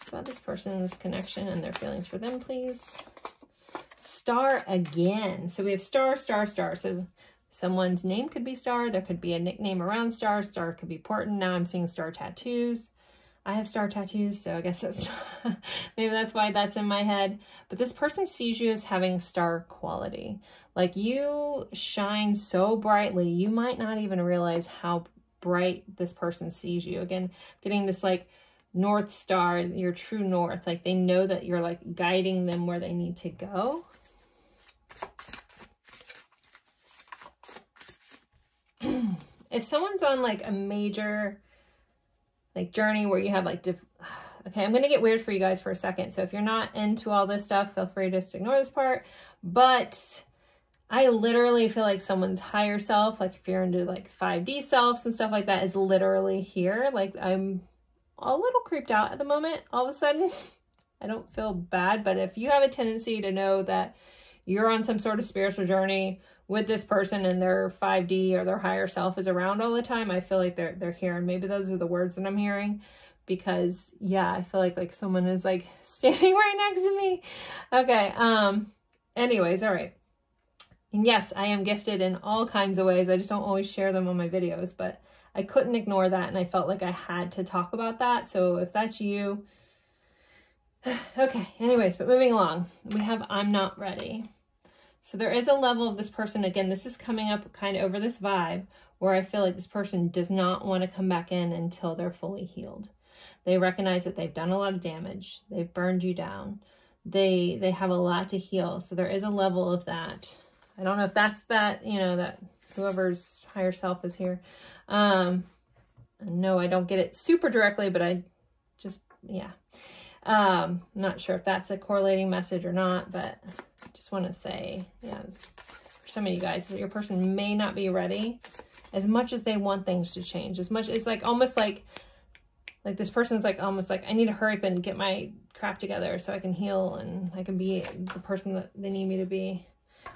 about this person, this connection, and their feelings for them, please? Star again. So we have star, star, star. So someone's name could be Star. There could be a nickname around Star. Star could be important. Now I'm seeing star tattoos. I have star tattoos, so I guess that's maybe that's why that's in my head. But this person sees you as having star quality. Like you shine so brightly, you might not even realize how bright this person sees you. Again, getting this like North Star, your true north. Like they know that you're like guiding them where they need to go. If someone's on like a major like journey where you have like, diff okay, I'm going to get weird for you guys for a second. So if you're not into all this stuff, feel free to just ignore this part. But I literally feel like someone's higher self, like if you're into like five D selves and stuff like that, is literally here. Like I'm a little creeped out at the moment. All of a sudden, I don't feel bad. But if you have a tendency to know that you're on some sort of spiritual journey with this person and their five D or their higher self is around all the time, I feel like they're, they're here. And maybe those are the words that I'm hearing because yeah, I feel like, like someone is like standing right next to me. Okay. Um, anyways. All right. And yes, I am gifted in all kinds of ways. I just don't always share them on my videos, but I couldn't ignore that. And I felt like I had to talk about that. So if that's you, okay. Anyways, but moving along, we have, I'm not ready. So there is a level of this person, again, this is coming up kind of over this vibe where I feel like this person does not want to come back in until they're fully healed. They recognize that they've done a lot of damage. They've burned you down. They they have a lot to heal. So there is a level of that. I don't know if that's that, you know, that whoever's higher self is here. Um, no, I don't get it super directly, but I just, yeah. Um, I'm not sure if that's a correlating message or not, but I just want to say, yeah, for some of you guys, your person may not be ready as much as they want things to change. As much as like, almost like, like this person's like, almost like, I need to hurry up and get my crap together so I can heal and I can be the person that they need me to be.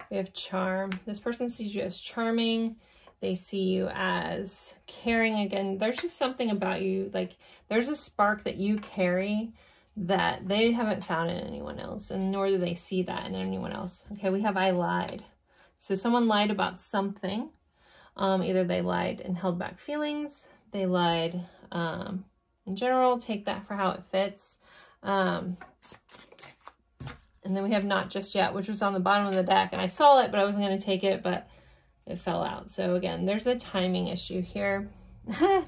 We have charm. This person sees you as charming. They see you as caring. Again, there's just something about you. Like there's a spark that you carry that they haven't found in anyone else, and nor do they see that in anyone else. Okay, we have I lied. So someone lied about something. Um, either they lied and held back feelings. They lied um, in general. Take that for how it fits. Um, And then we have not just yet, which was on the bottom of the deck. And I saw it, but I wasn't going to take it, but it fell out. So again, there's a timing issue here. And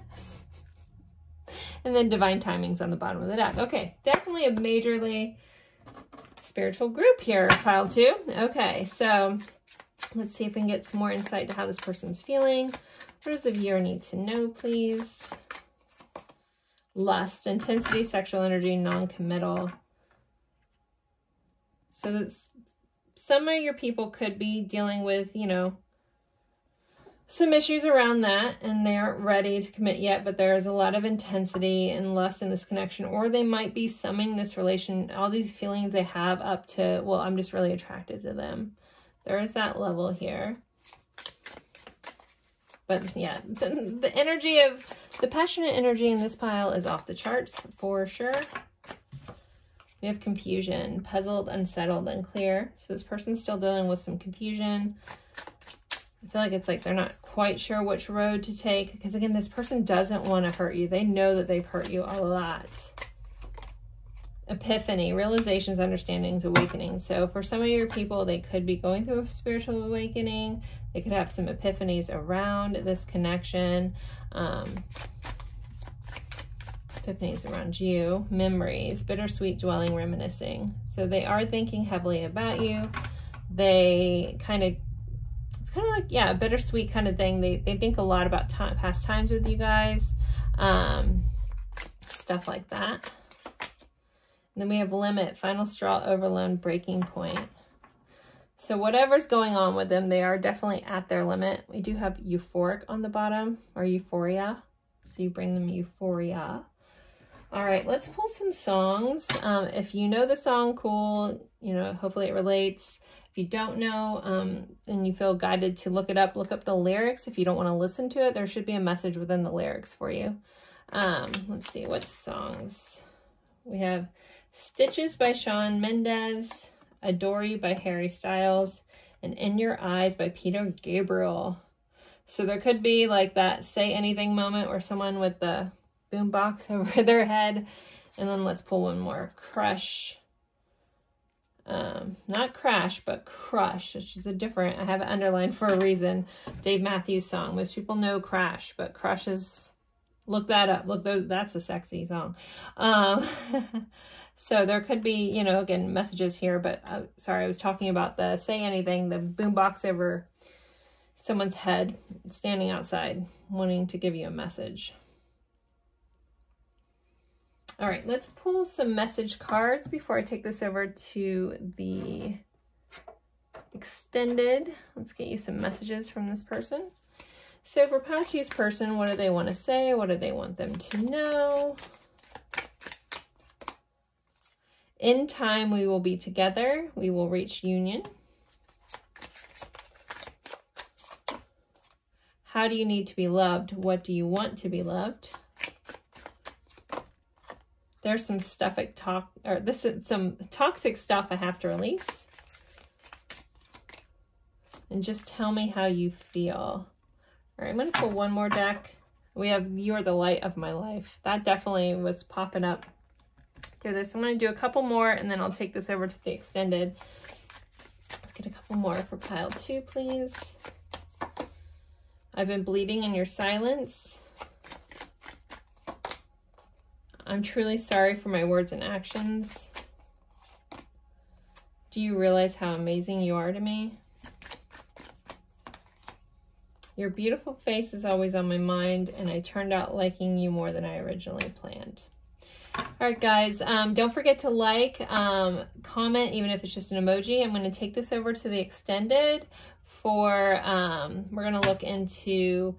then divine timing's on the bottom of the deck. Okay, definitely a majorly spiritual group here, pile two. Okay, so let's see if we can get some more insight to how this person's feeling. What does the viewer need to know, please? Lust, intensity, sexual energy, non-committal. So that's, some of your people could be dealing with, you know, some issues around that, and they aren't ready to commit yet, but there's a lot of intensity and lust in this connection, or they might be summing this relation, all these feelings they have up to, well, I'm just really attracted to them. There is that level here. But yeah, the, the energy of, the passionate energy in this pile is off the charts for sure. We have confusion, puzzled, unsettled, unclear. So this person's still dealing with some confusion. I feel like it's like they're not quite sure which road to take. Because again, this person doesn't want to hurt you. They know that they've hurt you a lot. Epiphany, realizations, understandings, awakening. So for some of your people, they could be going through a spiritual awakening. They could have some epiphanies around this connection. Um... Epiphanies around you, memories, bittersweet dwelling, reminiscing. So they are thinking heavily about you. They kind of, it's kind of like, yeah, a bittersweet kind of thing. They, they think a lot about time, past times with you guys, um, stuff like that. And then we have limit, final straw, overload, breaking point. So whatever's going on with them, they are definitely at their limit. We do have euphoric on the bottom, or euphoria. So you bring them euphoria. All right, let's pull some songs. Um, if you know the song, cool. You know, hopefully it relates. If you don't know um, and you feel guided to look it up, look up the lyrics. If you don't want to listen to it, there should be a message within the lyrics for you. Um, let's see what songs. We have Stitches by Shawn Mendes, Adore You by Harry Styles, and In Your Eyes by Peter Gabriel. So there could be like that Say Anything moment where someone with the boombox over their head. And then let's pull one more. Crush. Um, not crash, but crush, which is a different, I have it underlined for a reason. Dave Matthews song. Most people know Crash, but Crush is, look that up. Look, that's a sexy song. Um, so there could be, you know, again, messages here, but uh, sorry, I was talking about the Say Anything, the boombox over someone's head standing outside wanting to give you a message. All right, let's pull some message cards before I take this over to the extended. Let's get you some messages from this person. So for pile two's person, what do they want to say? What do they want them to know? In time, we will be together. We will reach union. How do you need to be loved? What do you want to be loved? There's some stuff I talk, or this is some toxic stuff I have to release. And just tell me how you feel. All right, I'm going to pull one more deck. We have You're the Light of My Life. That definitely was popping up through this. I'm going to do a couple more, and then I'll take this over to the extended. Let's get a couple more for pile two, please. I've been bleeding in your silence. I'm truly sorry for my words and actions. Do you realize how amazing you are to me? Your beautiful face is always on my mind, and I turned out liking you more than I originally planned. All right, guys, um, don't forget to like, um, comment, even if it's just an emoji. I'm going to take this over to the extended for, um, we're going to look into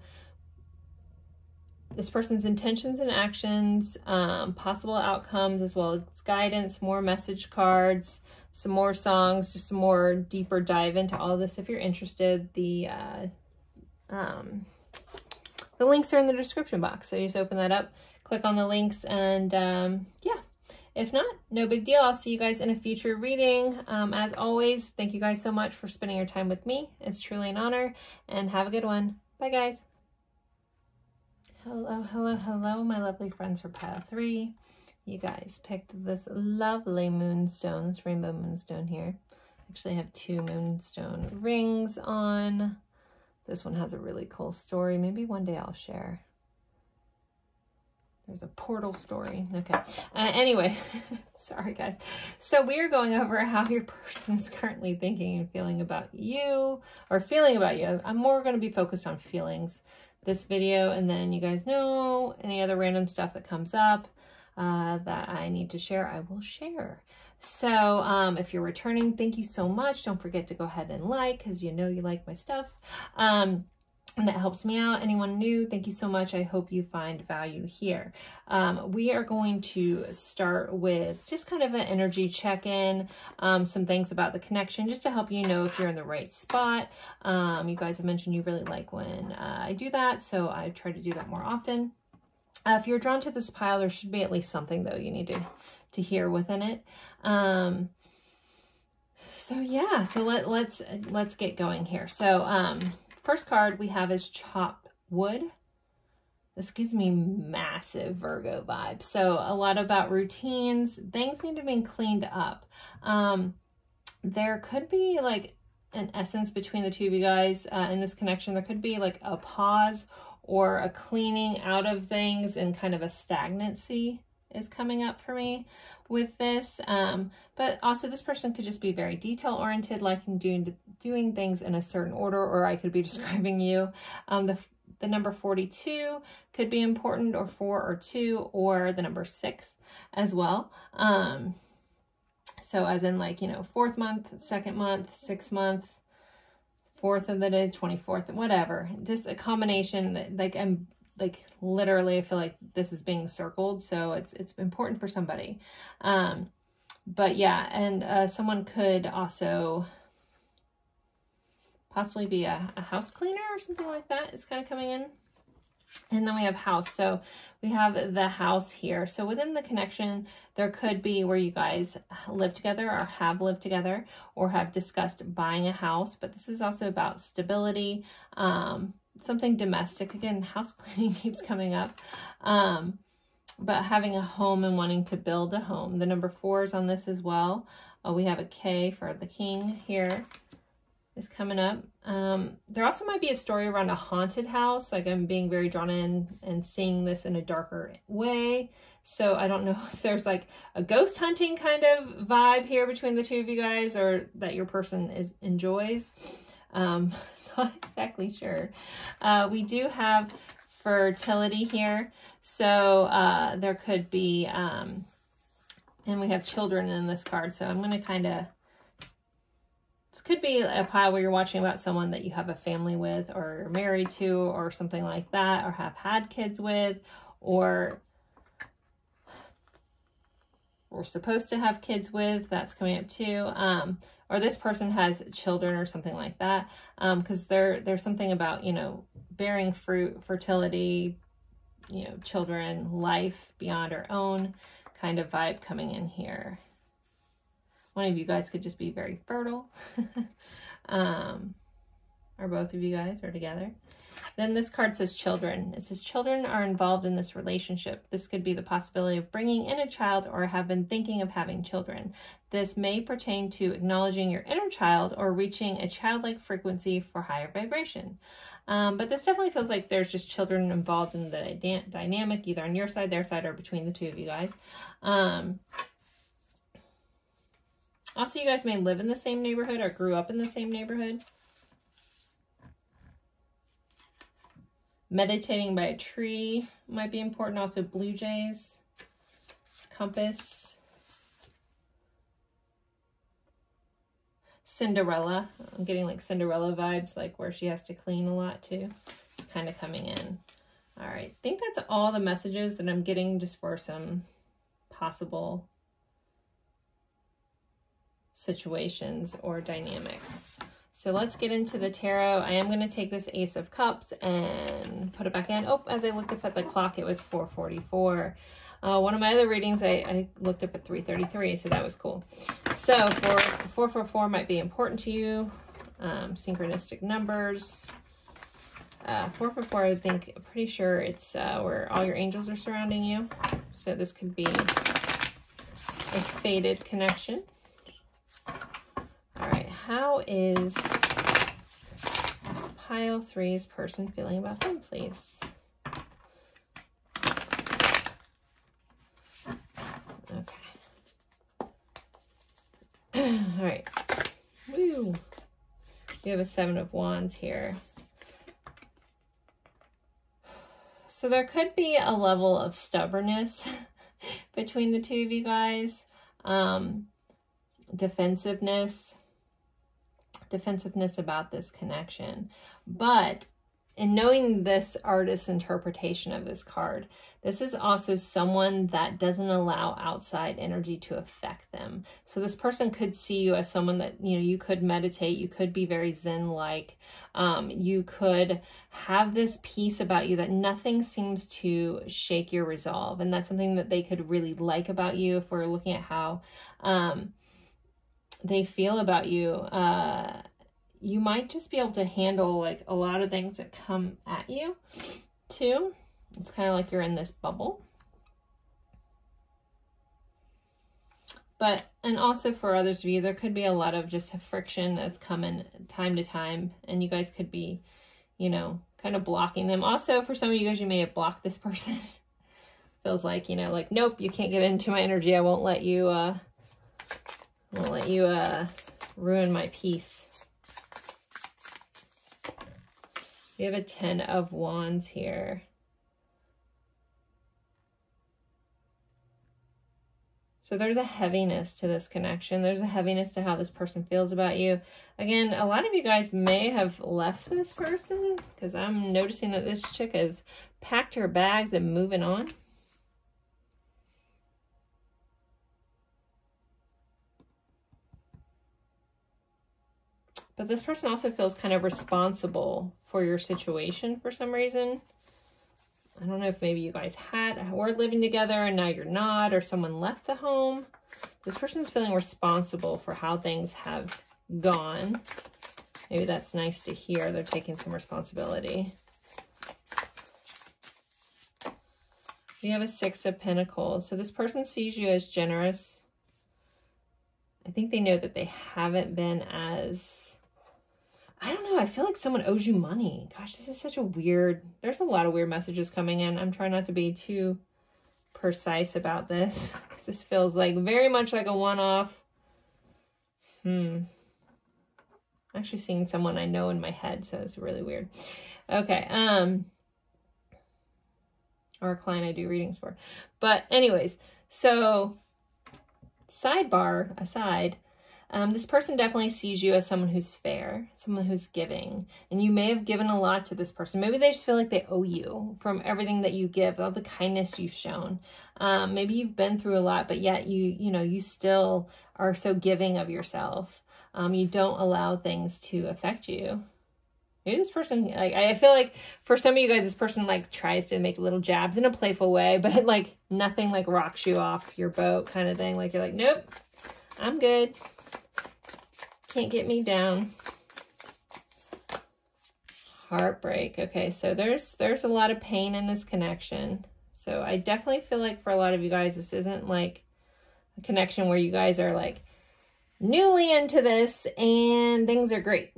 this person's intentions and actions, um, possible outcomes, as well as guidance, more message cards, some more songs, just some more deeper dive into all of this. If you're interested, the, uh, um, the links are in the description box. So you just open that up, click on the links, and um, yeah, if not, no big deal. I'll see you guys in a future reading. Um, as always, thank you guys so much for spending your time with me. It's truly an honor, and have a good one. Bye, guys. Hello, hello, hello, my lovely friends for pile three. You guys picked this lovely moonstone, this rainbow moonstone here. Actually, I have two moonstone rings on. This one has a really cool story. Maybe one day I'll share. There's a portal story. Okay. Uh, anyway, sorry, guys. So we are going over how your person is currently thinking and feeling about you, or feeling about you. I'm more going to be focused on feelings this video, and then you guys know any other random stuff that comes up uh, that I need to share, I will share. So um, if you're returning, thank you so much. Don't forget to go ahead and like, because you know you like my stuff. Um, and that helps me out. Anyone new, thank you so much. I hope you find value here. Um, we are going to start with just kind of an energy check-in, um, some things about the connection, just to help you know if you're in the right spot. Um, you guys have mentioned you really like when uh, I do that, so I try to do that more often. Uh, if you're drawn to this pile, there should be at least something, though, you need to, to hear within it. Um, so, yeah, so let, let's, let's get going here. So, um... first card we have is Chopped Wood. This gives me massive Virgo vibes. So a lot about routines. Things need to be cleaned up. Um, there could be like an essence between the two of you guys uh, in this connection. There could be like a pause or a cleaning out of things, and kind of a stagnancy is coming up for me with this. Um, but also this person could just be very detail oriented, liking doing, doing things in a certain order, or I could be describing you. Um, the, the number forty-two could be important, or four or two, or the number six as well. Um, so as in like, you know, fourth month, second month, sixth month, fourth of the day, twenty-fourth, whatever, just a combination that like I'm like literally, I feel like this is being circled. So it's, it's important for somebody. Um, but yeah, and uh, someone could also possibly be a, a house cleaner or something like that is kind of coming in. And then we have house. So we have the house here. So within the connection, there could be where you guys live together or have lived together or have discussed buying a house, but this is also about stability. Um, something domestic. Again, house cleaning keeps coming up. Um, but having a home and wanting to build a home. The number four is on this as well. Oh, we have a K for the king here is coming up. Um, there also might be a story around a haunted house. Like I'm being very drawn in and seeing this in a darker way. So I don't know if there's like a ghost hunting kind of vibe here between the two of you guys, or that your person is enjoys. Um, not exactly sure. Uh, we do have fertility here. So, uh, there could be, um, and we have children in this card. So I'm going to kind of, this could be a pile where you're watching about someone that you have a family with, or you're married to, or something like that, or have had kids with, or we're supposed to have kids with. That's coming up too. Um, or this person has children or something like that. Um, cause there, there's something about, you know, bearing fruit, fertility, you know, children, life beyond our own kind of vibe coming in here. One of you guys could just be very fertile. um, or both of you guys, or together. Then this card says children. It says children are involved in this relationship. This could be the possibility of bringing in a child or have been thinking of having children. This may pertain to acknowledging your inner child or reaching a childlike frequency for higher vibration. Um, but this definitely feels like there's just children involved in the dy- dynamic, either on your side, their side, or between the two of you guys. Um, also, you guys may live in the same neighborhood or grew up in the same neighborhood. Meditating by a tree might be important. Also blue jays, compass, Cinderella. I'm getting like Cinderella vibes, like where she has to clean a lot too. It's kind of coming in. All right, I think that's all the messages that I'm getting just for some possible situations or dynamics. So let's get into the tarot. I am going to take this Ace of Cups and put it back in. Oh, as I looked up at the clock, it was four forty-four. Uh, one of my other readings, I, I looked up at three thirty-three, so that was cool. So for four four four might be important to you. Um, synchronistic numbers. Uh, four four four, I think, I'm pretty sure it's uh, where all your angels are surrounding you. So this could be a fated connection. All right, how is pile three's person feeling about them, please? Okay. All right. Woo. We have a Seven of Wands here. So there could be a level of stubbornness between the two of you guys. Um, defensiveness. defensiveness about this connection. But in knowing this artist's interpretation of this card, this is also someone that doesn't allow outside energy to affect them. So this person could see you as someone that, you know, you could meditate, you could be very zen-like, um, you could have this peace about you that nothing seems to shake your resolve. And that's something that they could really like about you if we're looking at how um, they feel about you. Uh, you might just be able to handle like a lot of things that come at you too. It's kind of like you're in this bubble. But, and also for others of you, there could be a lot of just friction that's coming time to time, and you guys could be, you know, kind of blocking them. Also for some of you guys, you may have blocked this person. Feels like, you know, like, nope, you can't get into my energy. I won't let you, uh, won't let you uh, ruin my peace. We have a Ten of Wands here. So there's a heaviness to this connection. There's a heaviness to how this person feels about you. Again, a lot of you guys may have left this person, because I'm noticing that this chick has packed her bags and moving on. But this person also feels kind of responsible for your situation for some reason. I don't know if maybe you guys had, were living together and now you're not, or someone left the home. This person's feeling responsible for how things have gone. Maybe that's nice to hear. They're taking some responsibility. We have a Six of Pentacles. So this person sees you as generous. I think they know that they haven't been as... I don't know. I feel like someone owes you money. Gosh, this is such a weird... There's a lot of weird messages coming in. I'm trying not to be too precise about this, because this feels like very much like a one-off. Hmm. I'm actually seeing someone I know in my head, so it's really weird. Okay. Um. Or a client I do readings for. But anyways, so sidebar aside... Um, this person definitely sees you as someone who's fair, someone who's giving, and you may have given a lot to this person. Maybe they just feel like they owe you from everything that you give, all the kindness you've shown. Um, maybe you've been through a lot, but yet you, you know, you still are so giving of yourself. Um, you don't allow things to affect you. Maybe this person, like, I feel like for some of you guys, this person like tries to make little jabs in a playful way, but like nothing like rocks you off your boat kind of thing. Like you're like, nope, I'm good. Can't get me down. heartbreak. Okay, so there's there's a lot of pain in this connection. So I definitely feel like for a lot of you guys, this isn't like a connection where you guys are like newly into this and things are great.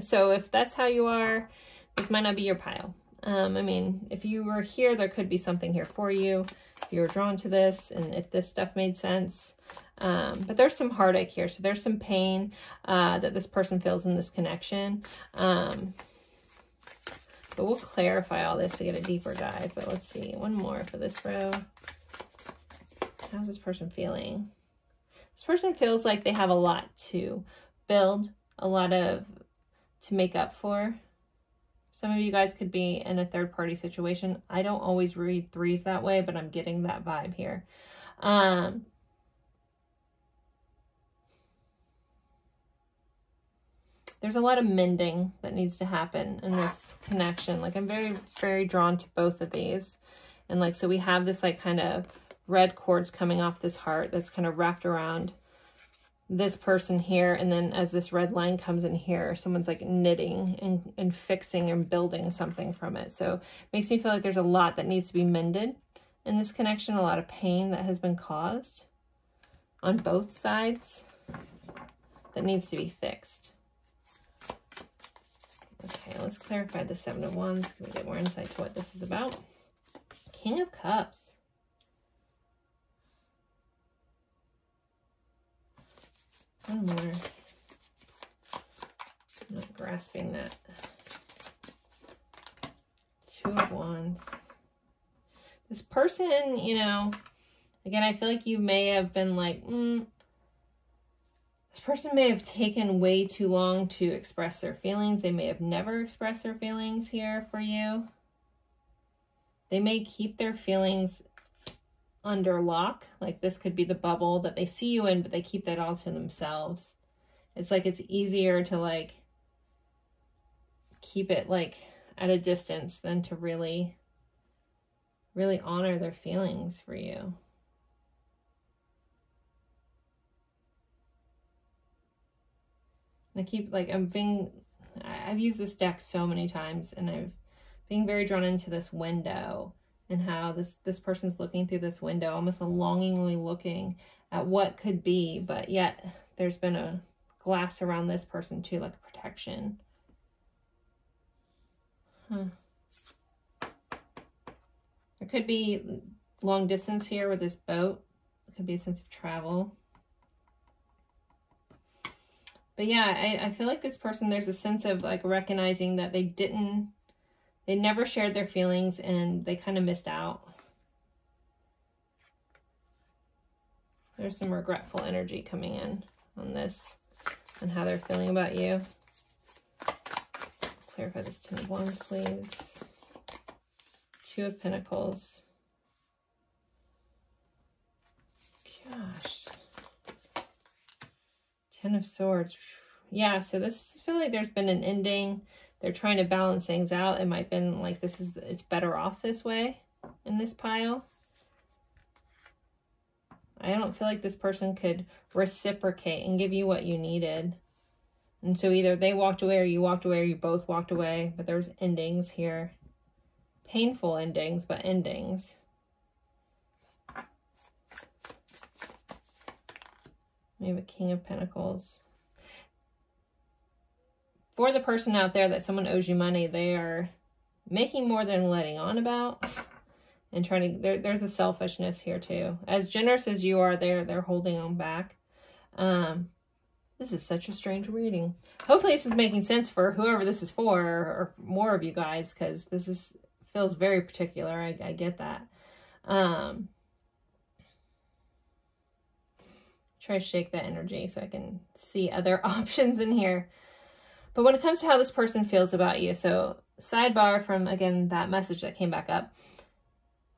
So if that's how you are, this might not be your pile. Um, I mean, if you were here, there could be something here for you. If you were drawn to this and if this stuff made sense. Um, but there's some heartache here. So there's some pain uh, that this person feels in this connection. Um, but we'll clarify all this to get a deeper dive. But let's see, one more for this row. How's this person feeling? This person feels like they have a lot to build, a lot of to make up for. Some of you guys could be in a third-party situation. I don't always read threes that way, but I'm getting that vibe here. Um, there's a lot of mending that needs to happen in this connection. Like, I'm very, very drawn to both of these. And, like, so we have this, like, kind of red cords coming off this heart that's kind of wrapped around this person here, and then as this red line comes in here, someone's like knitting and, and fixing and building something from it. So it makes me feel like there's a lot that needs to be mended in this connection, a lot of pain that has been caused on both sides that needs to be fixed. Okay, let's clarify the Seven of Wands. Can we get more insight to what this is about? King of Cups. One more. I'm not grasping that. Two of Wands. This person, you know, again, I feel like you may have been like, mm. This person may have taken way too long to express their feelings. They may have never expressed their feelings here for you. They may keep their feelings under lock. Like, this could be the bubble that they see you in, but they keep that all to themselves. It's like it's easier to like keep it like at a distance than to really really honor their feelings for you. And I keep like I'm being I've used this deck so many times, and I've been very drawn into this window. And how this, this person's looking through this window, almost longingly looking at what could be, but yet there's been a glass around this person too, like a protection. Huh. It could be long distance here with this boat. It could be a sense of travel. But yeah, I, I feel like this person, there's a sense of like recognizing that they didn't They never shared their feelings and they kind of missed out. There's some regretful energy coming in on this and how they're feeling about you. Clarify this Ten of Wands, please. Two of Pentacles. Gosh. Ten of Swords. Yeah, so this, I feel like there's been an ending. They're trying to balance things out. It might have been like, this is, it's better off this way in this pile. I don't feel like this person could reciprocate and give you what you needed. And so either they walked away or you walked away or you both walked away, but there's endings here. Painful endings, but endings. We have a King of Pentacles. For the person out there that someone owes you money, they are making more than letting on about and trying to, there, there's a selfishness here too. As generous as you are, they're, they're holding on back. Um, this is such a strange reading. Hopefully this is making sense for whoever this is for, or more of you guys, because this is feels very particular. I, I get that. Um, try to shake that energy so I can see other options in here. But when it comes to how this person feels about you, so sidebar from, again, that message that came back up,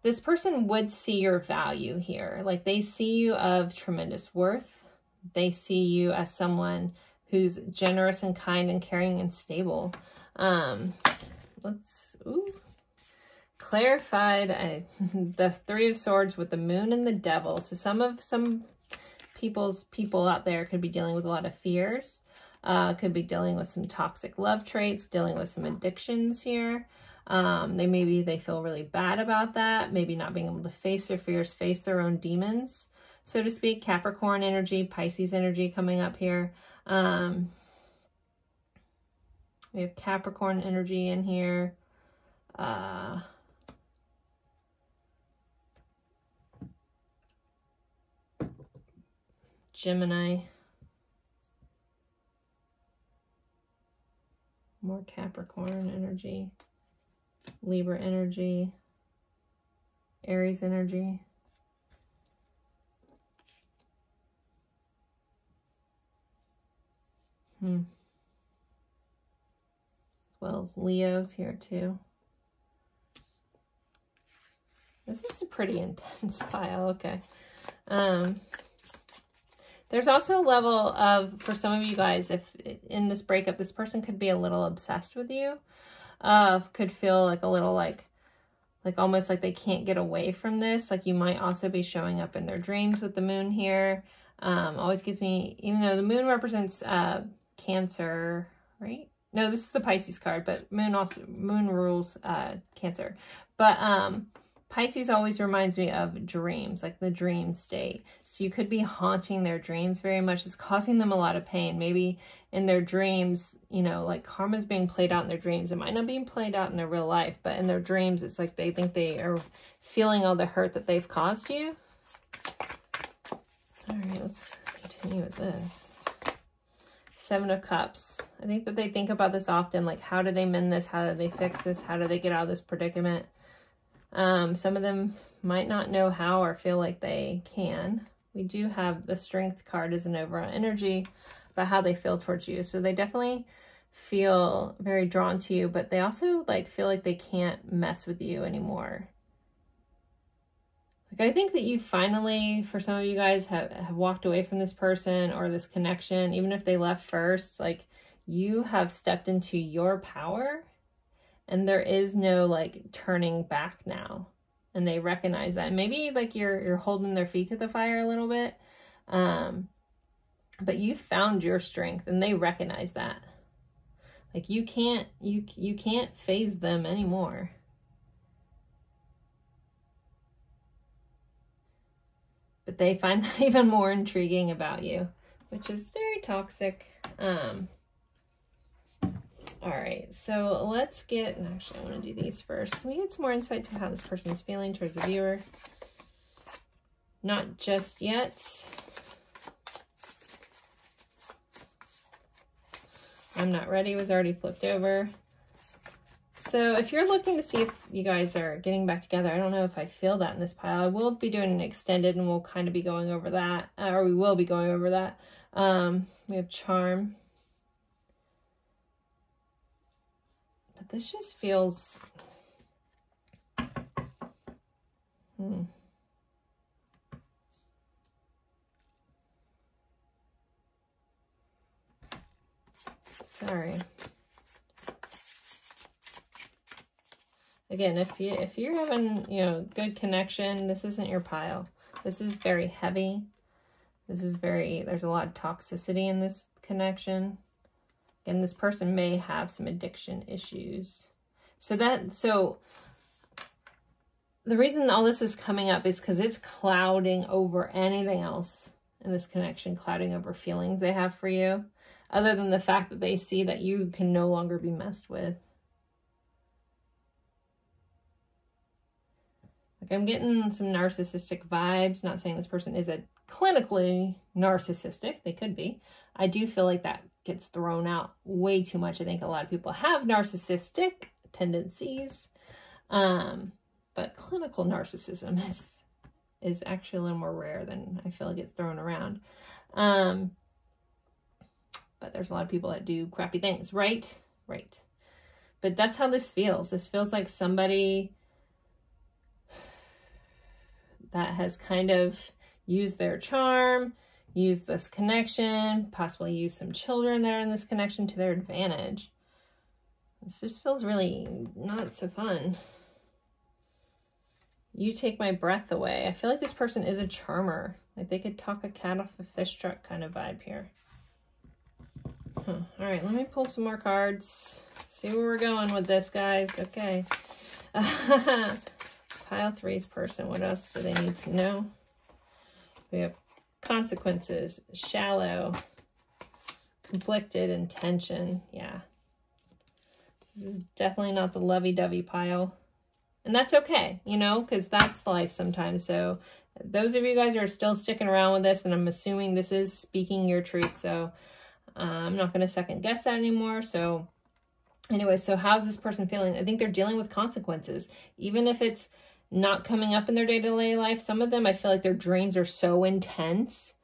this person would see your value here. Like, they see you of tremendous worth. They see you as someone who's generous and kind and caring and stable. Um, let's, ooh, clarified I, the Three of Swords with the Moon and the Devil. So some of, some people's people out there could be dealing with a lot of fears. Uh, could be dealing with some toxic love traits, dealing with some addictions here. Um, they maybe they feel really bad about that, maybe not being able to face their fears, face their own demons, so to speak. Capricorn energy, Pisces energy coming up here. Um, we have Capricorn energy in here. Uh, Gemini. More Capricorn energy, Libra energy, Aries energy. Hmm. As well as Leo's here too. This is a pretty intense pile. Okay. Um, There's also a level of, for some of you guys, if in this breakup, this person could be a little obsessed with you, uh, could feel like a little like, like almost like they can't get away from this. Like you might also be showing up in their dreams with the moon here. Um, always gives me, even though the moon represents uh, Cancer, right? No, this is the Pisces card, but moon also, moon rules uh, Cancer. But, um, Pisces always reminds me of dreams, like the dream state. So you could be haunting their dreams very much. It's causing them a lot of pain. Maybe in their dreams, you know, like karma's being played out in their dreams. It might not be played out in their real life, but in their dreams, it's like they think they are feeling all the hurt that they've caused you. All right, let's continue with this. Seven of Cups. I think that they think about this often, like how do they mend this? How do they fix this? How do they get out of this predicament? Um, some of them might not know how or feel like they can. We do have the Strength card as an overall energy about how they feel towards you. So they definitely feel very drawn to you, but they also like feel like they can't mess with you anymore. Like I think that you finally, for some of you guys, have, have walked away from this person or this connection, even if they left first, like you have stepped into your power. And there is no like turning back now. And they recognize that. Maybe like you're you're holding their feet to the fire a little bit. Um, but you found your strength and they recognize that. Like you can't you you can't phase them anymore. But they find that even more intriguing about you, which is very toxic. Um All right, so let's get, and actually I want to do these first. Can we get some more insight to how this person's feeling towards the viewer? Not just yet. I'm not ready, was already flipped over. So if you're looking to see if you guys are getting back together, I don't know if I feel that in this pile. I will be doing an extended and we'll kind of be going over that, or we will be going over that. Um, we have Charm. This just feels, hmm. Sorry. Again, if you, if you're having, you know, good connection, this isn't your pile. This is very heavy. This is very, there's a lot of toxicity in this connection. And this person may have some addiction issues. So that, so the reason all this is coming up is because it's clouding over anything else in this connection, clouding over feelings they have for you, other than the fact that they see that you can no longer be messed with. Like I'm getting some narcissistic vibes, not saying this person is a clinically narcissistic, they could be. I do feel like that gets thrown out way too much. I think a lot of people have narcissistic tendencies, um, but clinical narcissism is, is actually a little more rare than I feel it gets thrown around. Um, but there's a lot of people that do crappy things, right? Right. But that's how this feels. This feels like somebody that has kind of used their charm, use this connection, possibly use some children that are in this connection to their advantage. This just feels really not so fun. You take my breath away. I feel like this person is a charmer. Like they could talk a cat off a fish truck kind of vibe here. Huh. All right, let me pull some more cards. See where we're going with this, guys. Okay. Pile three's person. What else do they need to know? We have consequences, shallow, conflicted, and tension. Yeah. This is definitely not the lovey-dovey pile. And that's okay, you know, because that's life sometimes. So those of you guys who are still sticking around with this, and I'm assuming this is speaking your truth, so uh, I'm not going to second guess that anymore. So anyway, so how's this person feeling? I think they're dealing with consequences. Even if it's not coming up in their day-to-day life, some of them, I feel like their dreams are so intense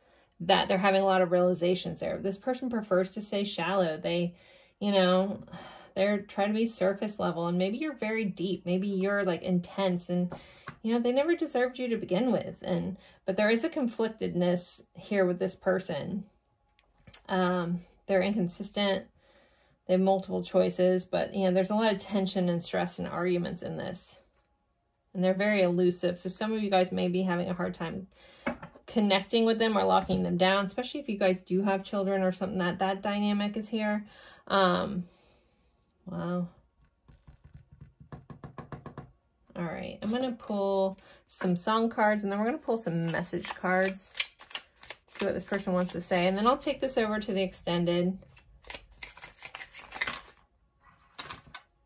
that they're having a lot of realizations there. This person prefers to stay shallow. They, you know, they're trying to be surface level, and maybe you're very deep. Maybe you're like intense, and you know, they never deserved you to begin with. And, but there is a conflictedness here with this person. Um, they're inconsistent. They have multiple choices, but you know, there's a lot of tension and stress and arguments in this, and they're very elusive. So some of you guys may be having a hard time connecting with them or locking them down, especially if you guys do have children or something, that that dynamic is here. Um, Wow. All right, I'm going to pull some song cards, and then we're going to pull some message cards. See what this person wants to say. And then I'll take this over to the extended.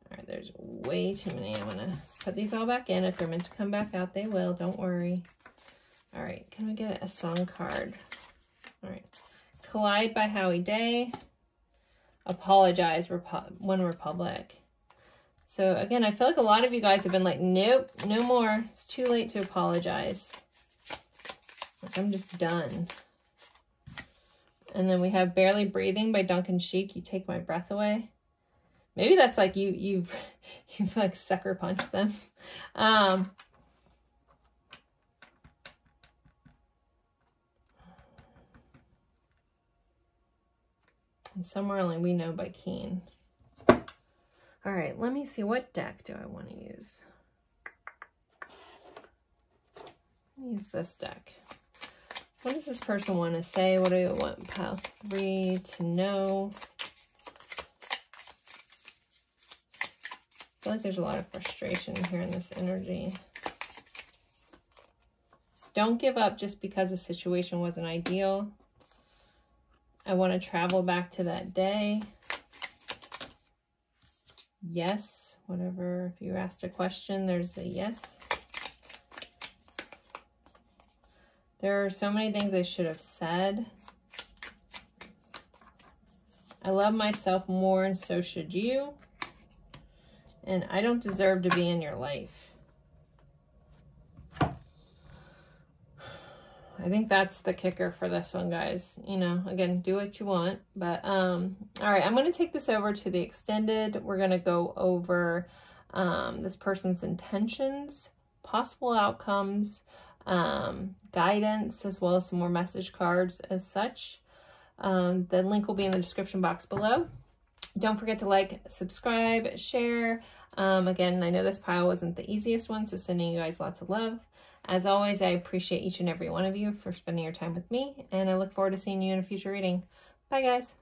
All right, there's way too many. I'm going to put these all back in. If they're meant to come back out, they will. Don't worry. All right, can we get a song card? All right. Collide by Howie Day. Apologize, Repu- One Republic. So again, I feel like a lot of you guys have been like, nope, no more. It's too late to apologize. Like, I'm just done. And then we have Barely Breathing by Duncan Sheik. You Take My Breath Away. Maybe that's like you, you've, you've like sucker punched them. Um, Somewhere Only We Know by Keane. All right, let me see. What deck do I want to use? Use this deck. What does this person want to say? What do you want pile three to know? I feel like there's a lot of frustration here in this energy. Don't give up just because the situation wasn't ideal. I want to travel back to that day. Yes, whatever. If you asked a question, there's a yes. There are so many things I should have said. I love myself more, and so should you. And I don't deserve to be in your life. I think that's the kicker for this one, guys. You know, again, do what you want. But, um, all right, I'm going to take this over to the extended. We're going to go over um, this person's intentions, possible outcomes, um, guidance, as well as some more message cards as such. Um, the link will be in the description box below. Don't forget to like, subscribe, share. Um, again, I know this pile wasn't the easiest one, so sending you guys lots of love. As always, I appreciate each and every one of you for spending your time with me, and I look forward to seeing you in a future reading. Bye, guys.